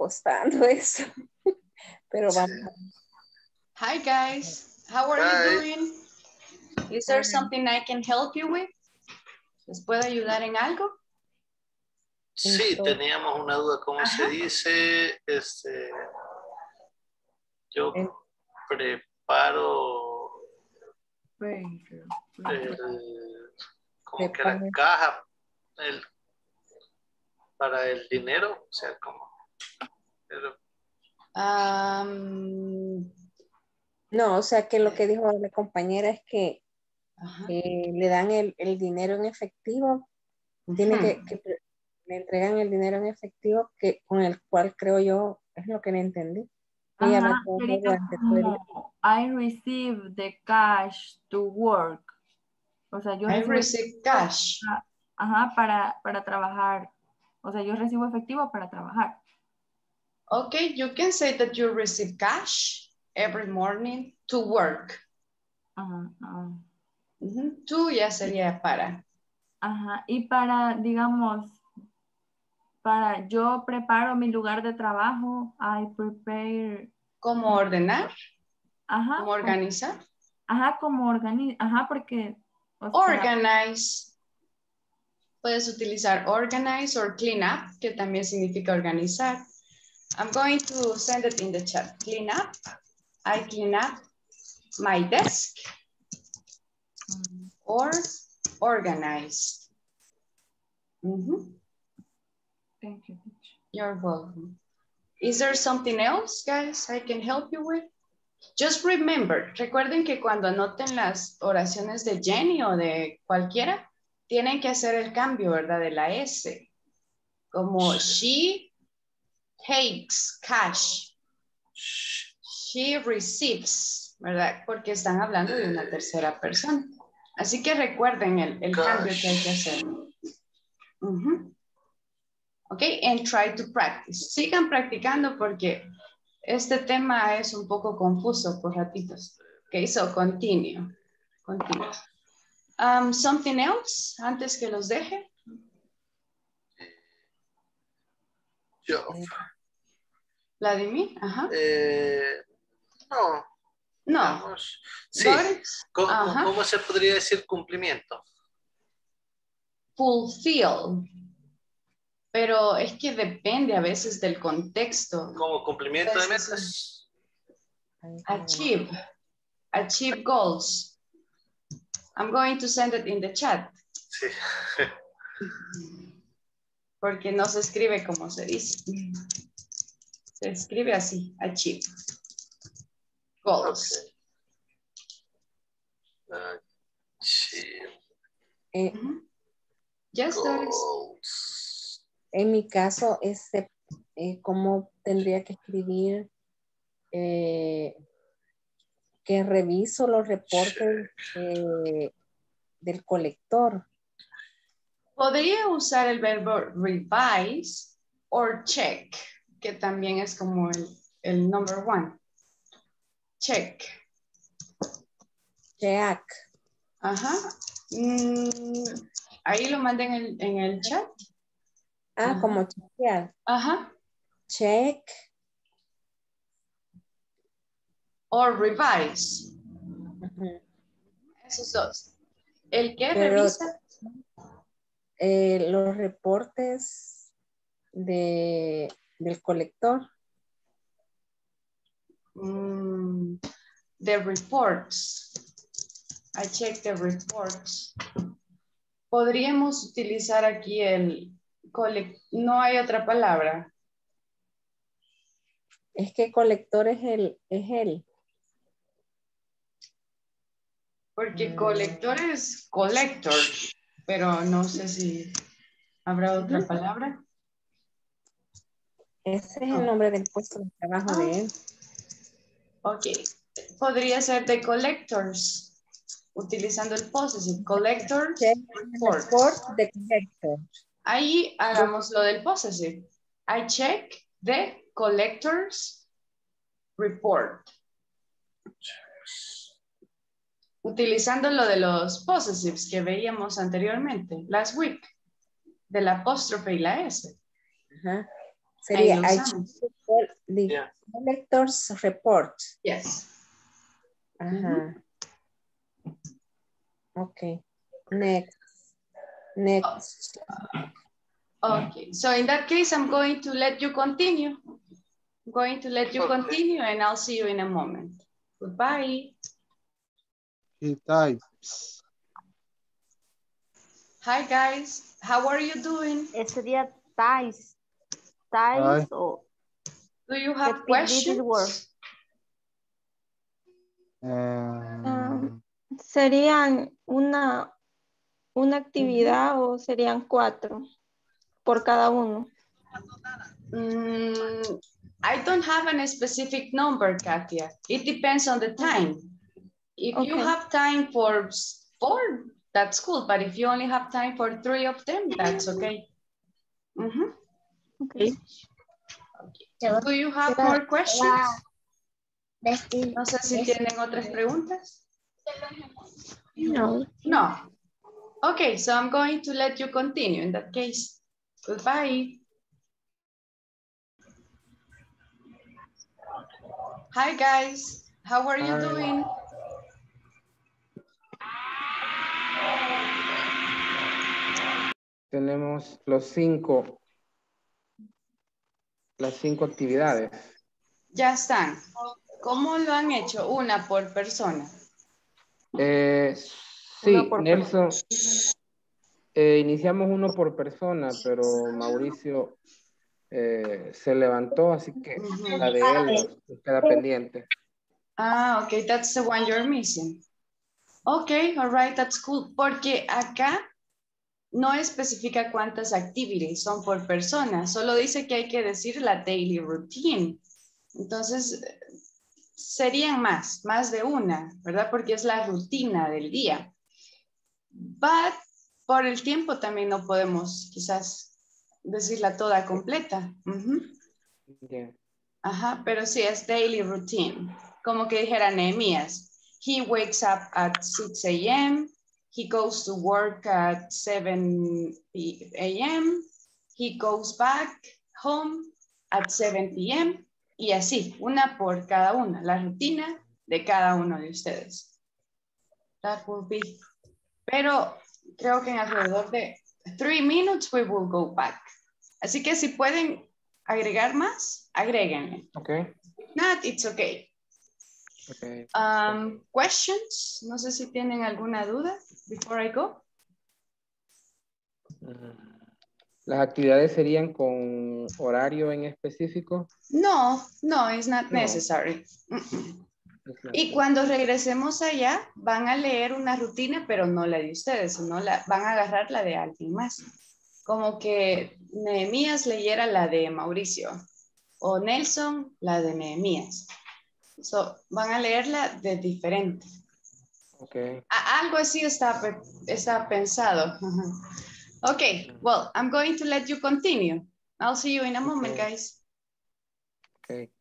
Costando eso. Pero vamos. Hi guys, how are you doing? Is there something I can help you with? ¿Les puedo ayudar en algo? Sí, teníamos una duda. ¿Cómo se dice? Yo preparo como que la caja para el dinero, o sea, como no, o sea que lo que dijo la compañera es que le dan el dinero en efectivo, tiene que le entregan el dinero en efectivo, que con el cual creo yo es lo que le entendí. Ella sería como, I receive the cash to work. O sea, yo receive cash. Ajá, para trabajar. O sea, yo recibo efectivo para trabajar. Okay, you can say that you receive cash every morning to work. To ya sería para. Ajá, y para, digamos, para yo preparo mi lugar de trabajo, I prepare. ¿Cómo ordenar? Ajá. ¿Cómo organizar? Ajá, como organizar. Ajá, porque. O sea, organize. Puedes utilizar organize or clean up, que también significa organizar. I'm going to send it in the chat. Clean up. I clean up my desk. Or organize. Thank you. You're welcome. Is there something else, guys, I can help you with? Just remember, recuerden que cuando anoten las oraciones de Jenny o de cualquiera, tienen que hacer el cambio, ¿verdad? De la S. Como she takes cash. She receives, ¿verdad? Porque están hablando de una tercera persona. Así que recuerden el cambio que hay que hacer. Okay, and try to practice. Sigan practicando porque este tema es un poco confuso por ratitos. Okay, so continue. Continue. Something else antes que los deje. Yo. Vladimir, ajá. No. No. Sí. ¿Cómo se podría decir cumplimiento? Fulfill. Pero es que depende a veces del contexto. ¿Como cumplimiento de metas? Achieve. Achieve goals. I'm going to send it in the chat. Sí. Porque no se escribe como se dice. Se escribe así, achieve. Goals. Okay. Achieve. Yes, goals. En mi caso, ¿cómo tendría que escribir? Que reviso los reportes del colector. Podría usar el verbo revise or check, que también es como el number one. Check. Check. Ajá. Ahí lo manden en el chat. Ah, ajá. Como chequear. Ajá. Check. Or revise. Esos dos. El que revisa. Los reportes del colector. The reports. I check the reports. Podríamos utilizar aquí el colector. No hay otra palabra. Es que colector es el. Porque colector es collector, pero no sé si habrá otra palabra. Ese es el nombre del puesto de trabajo de él. Ok. Podría ser de collectors, utilizando el possessive. Collector, report de collector. Ahí hagamos lo del possessive. I check the collector's report. Utilizando lo de los possessives que veíamos anteriormente, last week, de la apóstrofe y la S. Ajá. Sería I check the collector's report. Yes. Ajá. Okay. Next. Okay. So in that case, I'm going to let you continue. I'm going to let you continue and I'll see you in a moment. Goodbye. He types. Hi guys, how are you doing? Sería types. Types or do you have questions? Serían una actividad o serían 4 por cada uno. I don't have a specific number, Katia. It depends on the time. If you have time for 4, that's cool. But if you only have time for 3 of them, that's okay. Okay. Do you have more questions? No sé si tienen otras preguntas. No. No. Okay, so I'm going to let you continue in that case. Goodbye. Hi guys, how are you doing? Tenemos las cinco actividades. Ya están. ¿Cómo lo han hecho? Una por persona. Sí, Nelson, iniciamos uno por persona, pero Mauricio se levantó, así que la de él queda pendiente. Ah, ok, that's the one you're missing. Ok, all right, that's cool. Porque acá no especifica cuántas actividades son por persona, solo dice que hay que decir la daily routine. Entonces, serían más de una, ¿verdad? Porque es la rutina del día. But por el tiempo también no podemos quizás decirla toda completa. Ajá, pero sí es daily routine. Como que dijera Nehemías. He wakes up at 6 a.m. He goes to work at 7 a.m. He goes back home at 7 p.m. Y así, una por cada una, la rutina de cada uno de ustedes. That will be. Pero creo que en alrededor de 3 minutes we will go back. Así que si pueden agregar más, agréguenle. Okay. If not, it's okay. Okay. Questions? No sé si tienen alguna duda before I go. ¿Las actividades serían con horario en específico? No, no, it's not necessary. Y cuando regresemos allá, van a leer una rutina, pero no la de ustedes, sino van a agarrar la de alguien más. Como que Nehemías leyera la de Mauricio, o Nelson la de Nehemías. So, van a leerla de diferente. Okay. Algo así está pensado. Okay, well, I'm going to let you continue. I'll see you in a moment, guys. Okay.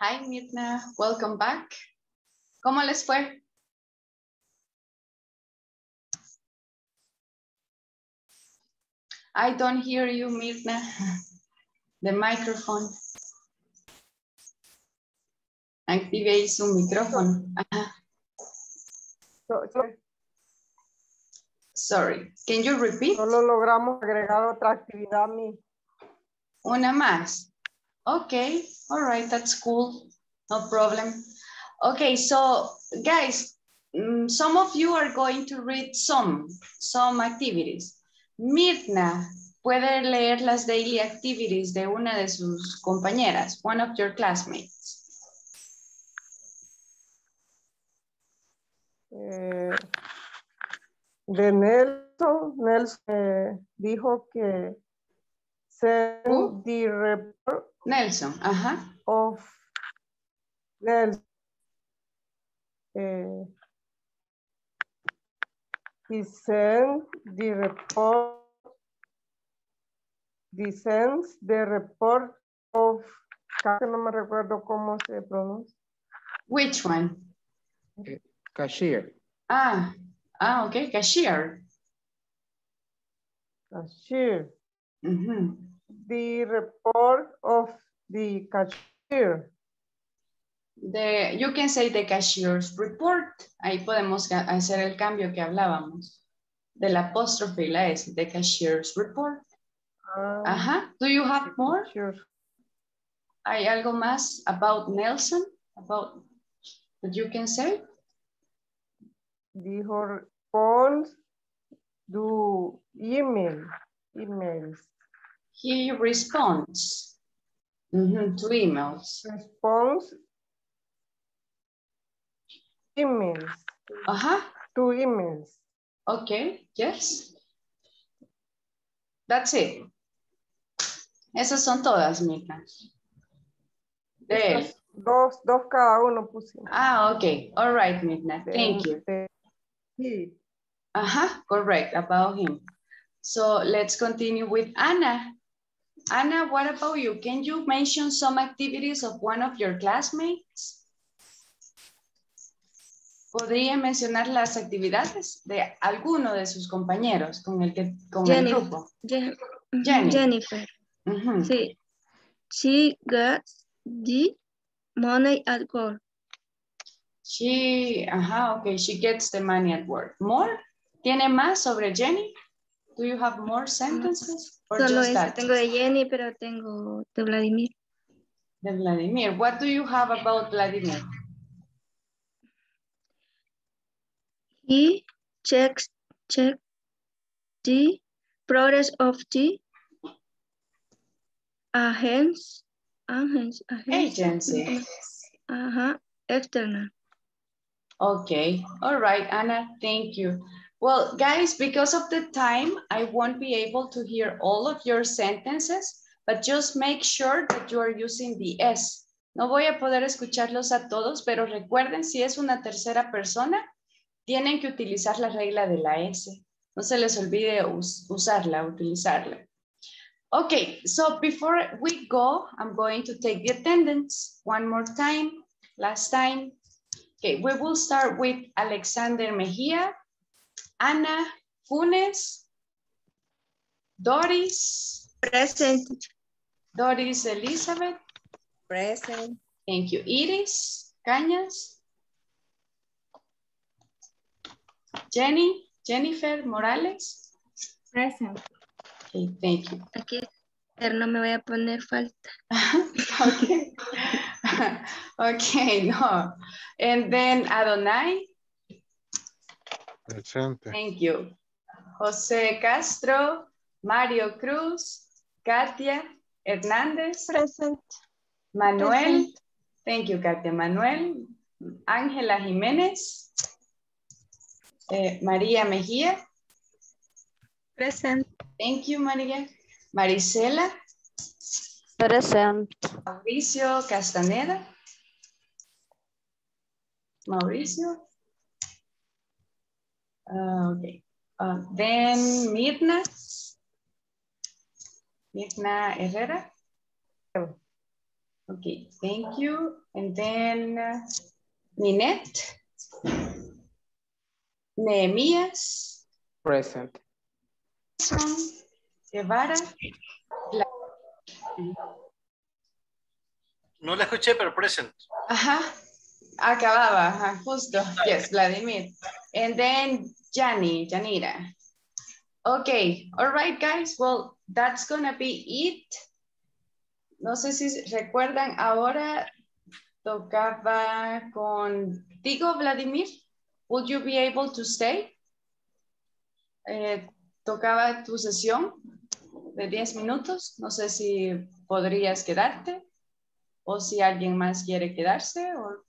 Hi Mirna, welcome back. ¿Cómo les fue? I don't hear you, Mirna. The microphone. Active su micrófono. Ajá. Sorry, can you repeat? Solo logramos agregar otra actividad, una más. Okay, all right, that's cool. No problem. Okay, so guys, some of you are going to read some activities. Mirna puede leer las daily activities de una de sus compañeras, one of your classmates. De Nelson dijo que send the report. Nelson, ajá. Of Nelson. He sent the report. He sends the report of. No me recuerdo cómo se pronuncia. Which one? Cashier. Ah. Ah, okay, cashier. Cashier. Mm-hmm. The report of the cashier. You can say the cashier's report. Ahí podemos hacer el cambio que hablábamos. Del apóstrofe la S, the cashier's report. Ajá. Do you have more? Sure. ¿Hay algo más about Nelson? About that you can say? The report do emails. He responds to emails. Responds emails. Ajá. To emails. Okay, yes. That's it. Esas son todas, Mirna. De él. Dos cada uno pusimos. Ah, okay. All right, Mirna. Thank you. Sí. Ajá, correct, about him. So let's continue with Ana. Ana, what about you? Can you mention some activities of one of your classmates? ¿Podría mencionar las actividades de alguno de sus compañeros con Jennifer, el grupo? Jennifer. Uh-huh. Sí. She gets the money at work. She gets the money at work. More? ¿Tiene más sobre Jenny? Do you have more sentences? Or solo just that? Tengo de Jenny, pero tengo de Vladimir. De Vladimir. What do you have about Vladimir? He checks the progress of the agency. Uh-huh. External. Okay. All right, Anna. Thank you. Well, guys, because of the time, I won't be able to hear all of your sentences, but just make sure that you are using the S. No voy a poder escucharlos a todos, pero recuerden, si es una tercera persona, tienen que utilizar la regla de la S. No se les olvide utilizarla. Okay, so before we go, I'm going to take the attendance one more time, last time. Okay, we will start with Alexander Mejia, Ana Funes, Doris. Present. Doris Elizabeth. Present. Thank you. Iris Cañas. Jennifer Morales. Present. Okay, thank you. Aquí, pero no me voy a poner falta. Okay. Okay, no. And then Adonai. Present. Thank you. José Castro, Mario Cruz, Katia Hernández. Present. Manuel. Present. Thank you, Katia. Manuel. Ángela Jiménez. María Mejía. Present. Thank you, María. Marisela. Present. Mauricio Castaneda. Okay. Then Mirna. Mirna Herrera. Okay, thank you. And then Minette. Nehemiah. Present. Nelson Guevara. No la escuché, pero present. Ajá. Acababa, ajá, justo. Yes, Vladimir. And then Yanira. Okay. All right, guys. Well, that's gonna be it. No sé si recuerdan, ahora tocaba contigo, Vladimir. Would you be able to stay? Tocaba tu sesión de 10 minutos. No sé si podrías quedarte o si alguien más quiere quedarse. Or...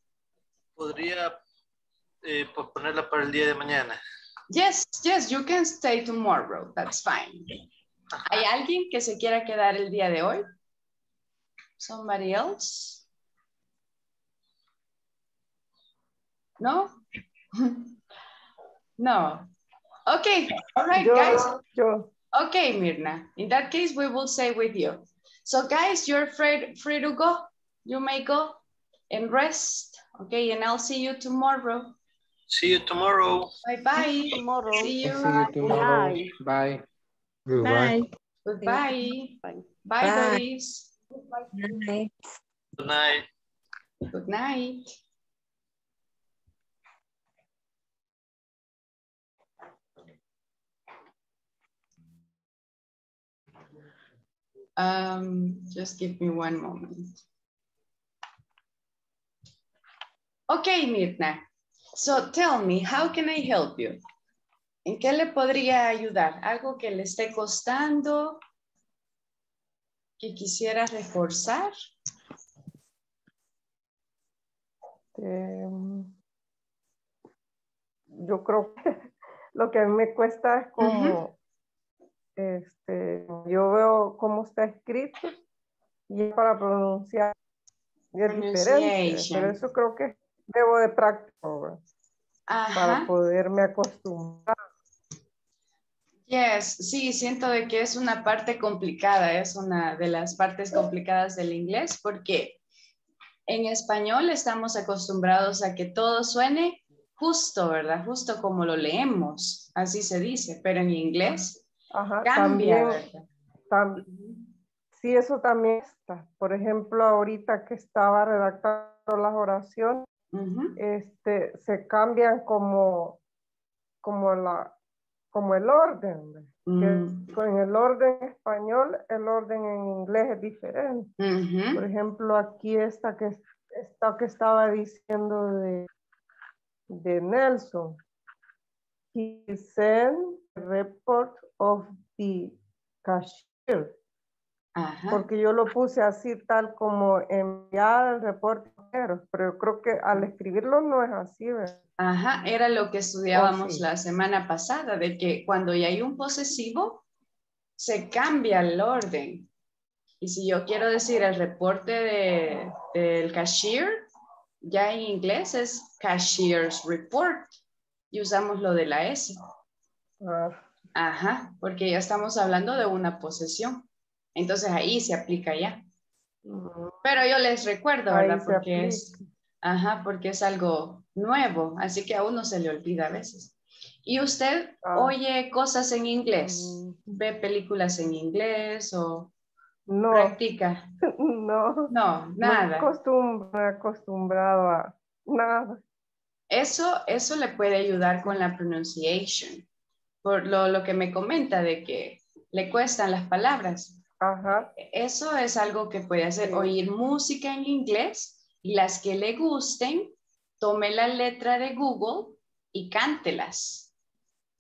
Podría posponerla para el día de mañana. Yes, you can stay tomorrow. That's fine. ¿Hay alguien que se quiera quedar el día de hoy? Somebody else? No? No. Okay. All right, guys. Okay, Mirna. In that case, we will stay with you. So, guys, you're free to go. You may go and rest. Okay, and I'll see you tomorrow. See you tomorrow. Bye-bye. Tomorrow. See you. Bye. Bye. Goodbye. Bye. Bye. Bye, Doris. Good night. Good night. Just give me one moment. Okay, Mirna. So tell me, how can I help you? ¿En qué le podría ayudar? ¿Algo que le esté costando? ¿Que quisiera reforzar? Yo creo que lo que a mí me cuesta es como... yo veo cómo está escrito y para pronunciar es diferente, pero eso creo que debo de práctica para poderme acostumbrar. Yes, sí, siento de que es una parte complicada, es una de las partes complicadas del inglés porque en español estamos acostumbrados a que todo suene justo, ¿verdad? Justo como lo leemos, así se dice, pero en inglés... Ajá, también, sí, eso también está. Por ejemplo, ahorita que estaba redactando las oraciones, se cambian como el orden. En el orden español, el orden en inglés es diferente. Por ejemplo, aquí esta que estaba diciendo de Nelson. He sent a report of the cashier. Ajá. Porque yo lo puse así tal como enviar el reporte, pero creo que al escribirlo no es así, ¿verdad? Ajá, era lo que estudiábamos la semana pasada, de que cuando ya hay un posesivo, se cambia el orden. Y si yo quiero decir el reporte del cashier, ya en inglés es cashier's report. Y usamos lo de la S. Ajá, porque ya estamos hablando de una posesión. Entonces ahí se aplica ya. Pero yo les recuerdo, ¿verdad? Porque es algo nuevo. Así que a uno se le olvida a veces. Y usted oye cosas en inglés. ¿Ve películas en inglés o practica? No. No, nada. Me he acostumbrado a nada. Eso le puede ayudar con la pronunciation, por lo que me comenta de que le cuestan las palabras. Ajá. Eso es algo que puede hacer, oír música en inglés, y las que le gusten, tome la letra de Google y cántelas.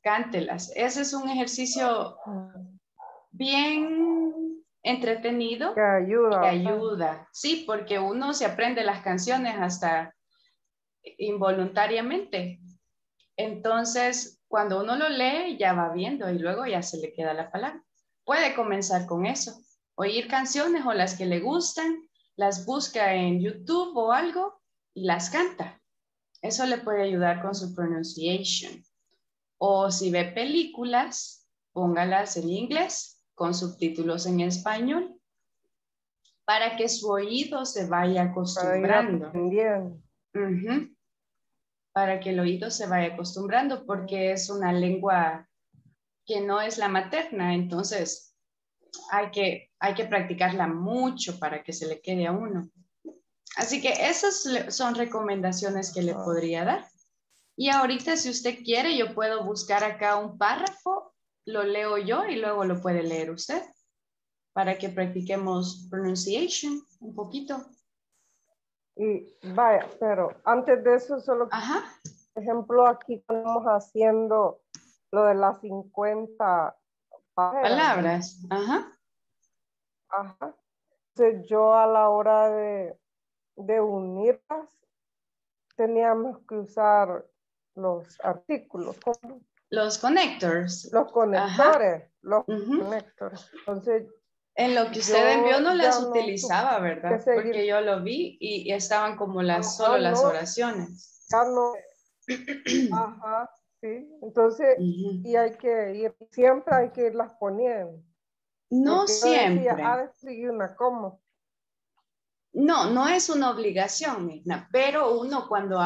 Ese es un ejercicio bien entretenido. Que ayuda. Sí, porque uno se aprende las canciones hasta... involuntariamente. Entonces, cuando uno lo lee, ya va viendo y luego ya se le queda la palabra. Puede comenzar con eso. Oír canciones o las que le gustan, las busca en YouTube o algo y las canta. Eso le puede ayudar con su pronunciation. O si ve películas, póngalas en inglés con subtítulos en español para que su oído se vaya acostumbrando. Para que el oído se vaya acostumbrando, porque es una lengua que no es la materna, entonces hay que practicarla mucho para que se le quede a uno. Así que esas son recomendaciones que le podría dar. Y ahorita, si usted quiere, yo puedo buscar acá un párrafo, lo leo yo y luego lo puede leer usted, para que practiquemos pronunciation un poquito. Y vaya, pero antes de eso solo, por ejemplo, aquí estamos haciendo lo de las 50 palabras. Entonces yo a la hora de unirlas teníamos que usar los artículos. Los connectors. Los conectores. Entonces... En lo que usted envió no las utilizaba, ¿verdad? Porque yo lo vi y estaban como solo las oraciones. Entonces, y hay que ir, siempre hay que irlas poniendo. No siempre. Yo decía, no es una obligación, Mirna, pero uno cuando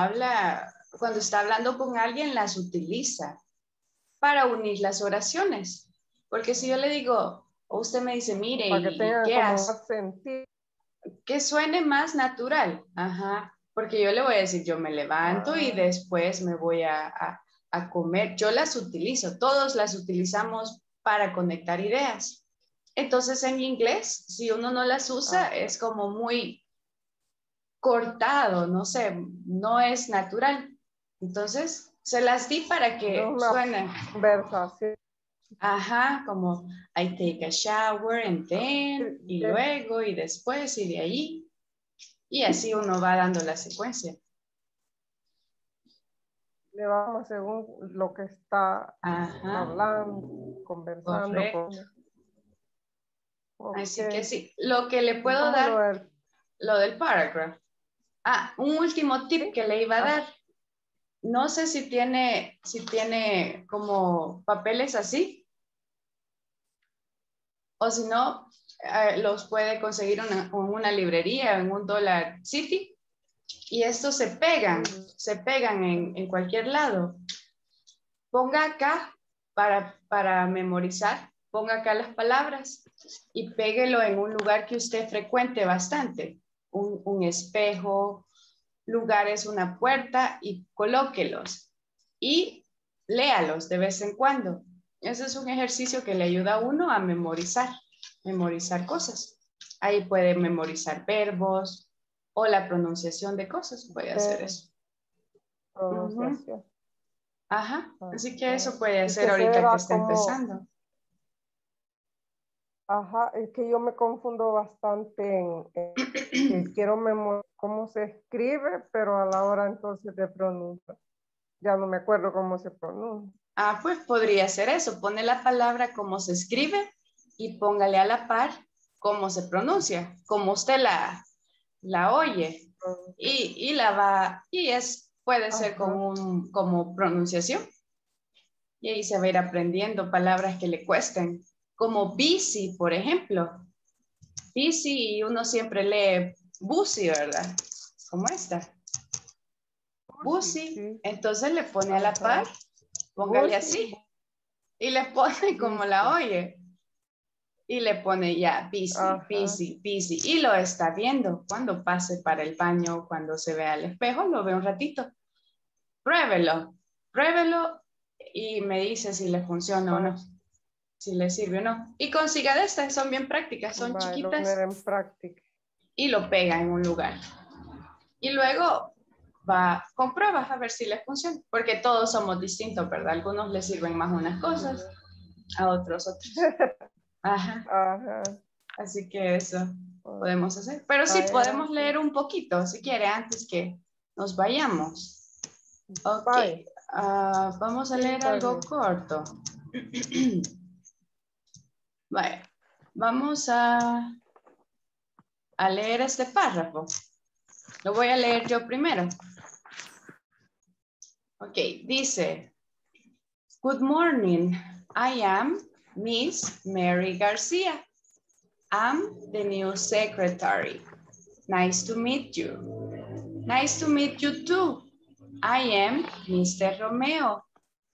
está hablando con alguien las utiliza para unir las oraciones. Porque si yo le digo, o usted me dice, mire, ¿qué hace? Que suene más natural. Ajá. Porque yo le voy a decir, yo me levanto y después me voy a comer. Yo las utilizo, todos las utilizamos para conectar ideas. Entonces, en inglés, si uno no las usa, es como muy cortado, no sé, no es natural. Entonces, se las di para que suenen. Conversación. Ajá, como I take a shower and then, y luego, y después, y de ahí. Y así uno va dando la secuencia. Le vamos según lo que está hablando, conversando. Con... Así que sí, lo que le puedo dar, lo del paragraph. Ah, un último tip que le iba a dar. No sé si tiene, como papeles así. O si no, los puede conseguir en una librería, en un Dollar City. Y estos se pegan en cualquier lado. Ponga acá, para memorizar, ponga acá las palabras y péguelo en un lugar que usted frecuente bastante. Un espejo, lugares, una puerta, y colóquelos y léalos de vez en cuando. Ese es un ejercicio que le ayuda a uno a memorizar cosas. Ahí puede memorizar verbos o la pronunciación de cosas, puede hacer eso. Pronunciación. Ajá, así que eso puede hacer ahorita que está empezando. Ajá, es que yo me confundo bastante en quiero memorizar cómo se escribe, pero a la hora entonces de pronunciar, ya no me acuerdo cómo se pronuncia. Ah, pues podría ser eso, pone la palabra como se escribe y póngale a la par cómo se pronuncia, como usted la oye, y la va, y es, puede ser como pronunciación, y ahí se va a ir aprendiendo palabras que le cuesten. Como busy, por ejemplo. Busy, uno siempre lee busy, ¿verdad? Como esta. Busy. Entonces le pone a la par, póngale así. Y le pone como la oye. Y le pone ya, busy, busy, busy. Y lo está viendo. Cuando pase para el baño, cuando se vea al espejo, lo ve un ratito. Pruébelo. Pruébelo y me dice si le funciona o no. Si le sirve o no. Y consiga de estas, son bien prácticas, son chiquitas. Y lo pega en un lugar. Y luego va con pruebas a ver si les funciona. Porque todos somos distintos, ¿verdad? Algunos les sirven más unas cosas, a otros otras. Ajá. Ajá. Así que eso podemos hacer. Pero sí, podemos leer un poquito, si quiere, antes que nos vayamos. Ok. Vamos a leer algo corto. Vale, vamos a leer este párrafo. Lo voy a leer yo primero. Ok, dice, Good morning, I am Miss Mary Garcia. I'm the new secretary. Nice to meet you. Nice to meet you too. I am Mr. Romeo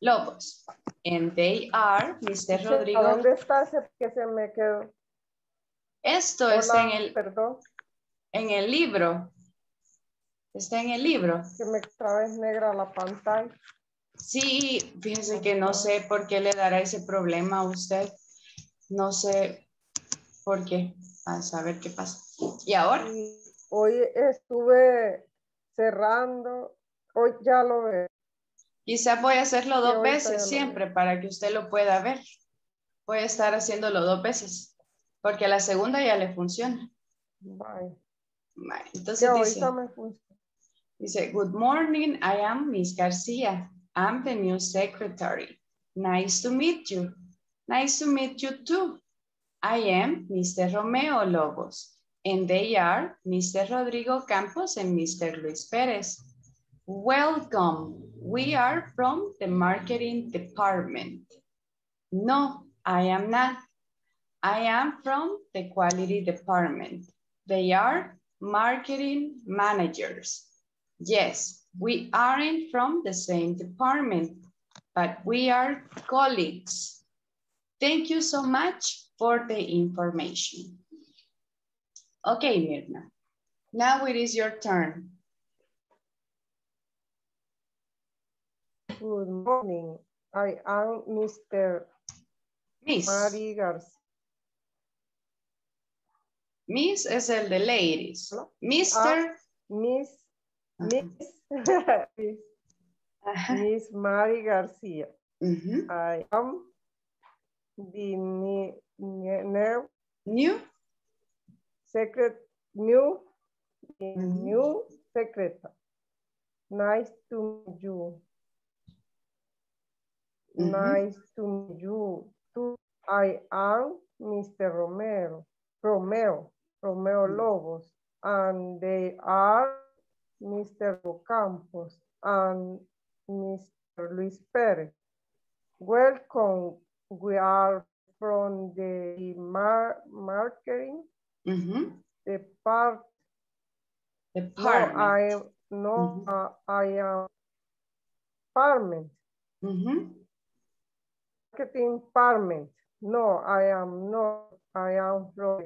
Lobos. And they are Mr. Rodrigo. ¿A dónde está ese que se me quedó? Esto está en el... Perdón. En el libro. Está en el libro. Se me otra vez negra la pantalla. Sí, fíjense que no sé por qué le dará ese problema a usted. No sé por qué. A saber qué pasa. ¿Y ahora? Hoy estuve cerrando. Hoy ya lo veo. Quizás voy a hacerlo dos veces siempre para que usted lo pueda ver. Voy a estar haciéndolo dos veces porque a la segunda ya le funciona. Bye. Bye. Entonces dice, Good morning, I am Miss Garcia. I'm the new secretary. Nice to meet you. Nice to meet you too. I am Mr. Romeo Lobos. And they are Mr. Rodrigo Campos and Mr. Luis Perez. Welcome. We are from the marketing department. No, I am not. I am from the quality department. They are marketing managers. Yes, we aren't from the same department, but we are colleagues. Thank you so much for the information. Okay, Mirna, now it is your turn. Good morning. I am Mr. Miss. Mary Garcia. Miss es el de ladies. ¿No? Mr. Miss. Miss. Miss Mary Garcia. Mm-hmm. I am the new secretary. Nice to meet you. Mm-hmm. Nice to meet you. I am Mr. Romeo Lobos, and they are Mr. Campos and Mr. Luis Perez. Welcome. We are from the marketing department. I am department. Mm-hmm. Marketing department. No, I am not. I am from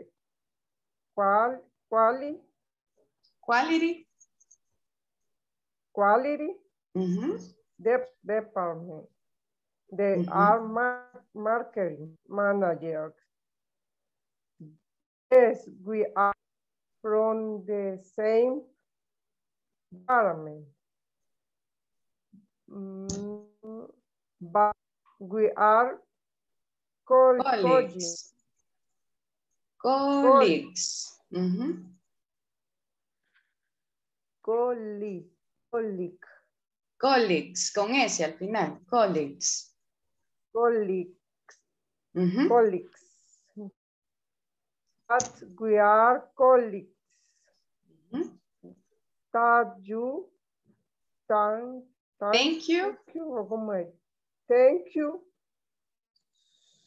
quality mm-hmm. department. They mm-hmm. are marketing managers. Yes, we are from the same department. But we are colleagues. Mm-hmm. Colleagues, con S al final. Colleagues. But we are colleagues. Mm-hmm. Thank you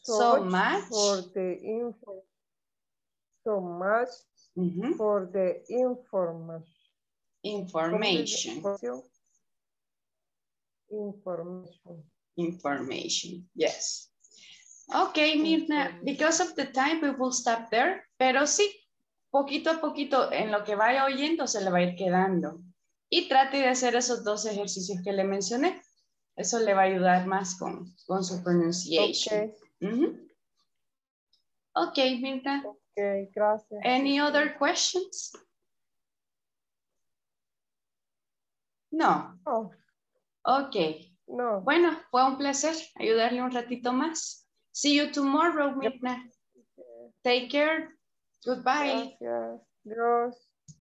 so much for the info. So much mm-hmm. for the information. Yes. Okay, Mirna, because of the time we will stop there, pero sí, poquito a poquito en lo que vaya oyendo se le va a ir quedando. Y trate de hacer esos dos ejercicios que le mencioné. Eso le va a ayudar más con su pronunciación. Okay, mm-hmm. Okay, Mirna. Okay, gracias. Any other questions? No. Oh. Okay. No. Bueno, fue un placer ayudarle un ratito más. See you tomorrow, Mirna. Yep. Take care. Goodbye. Gracias. Dios.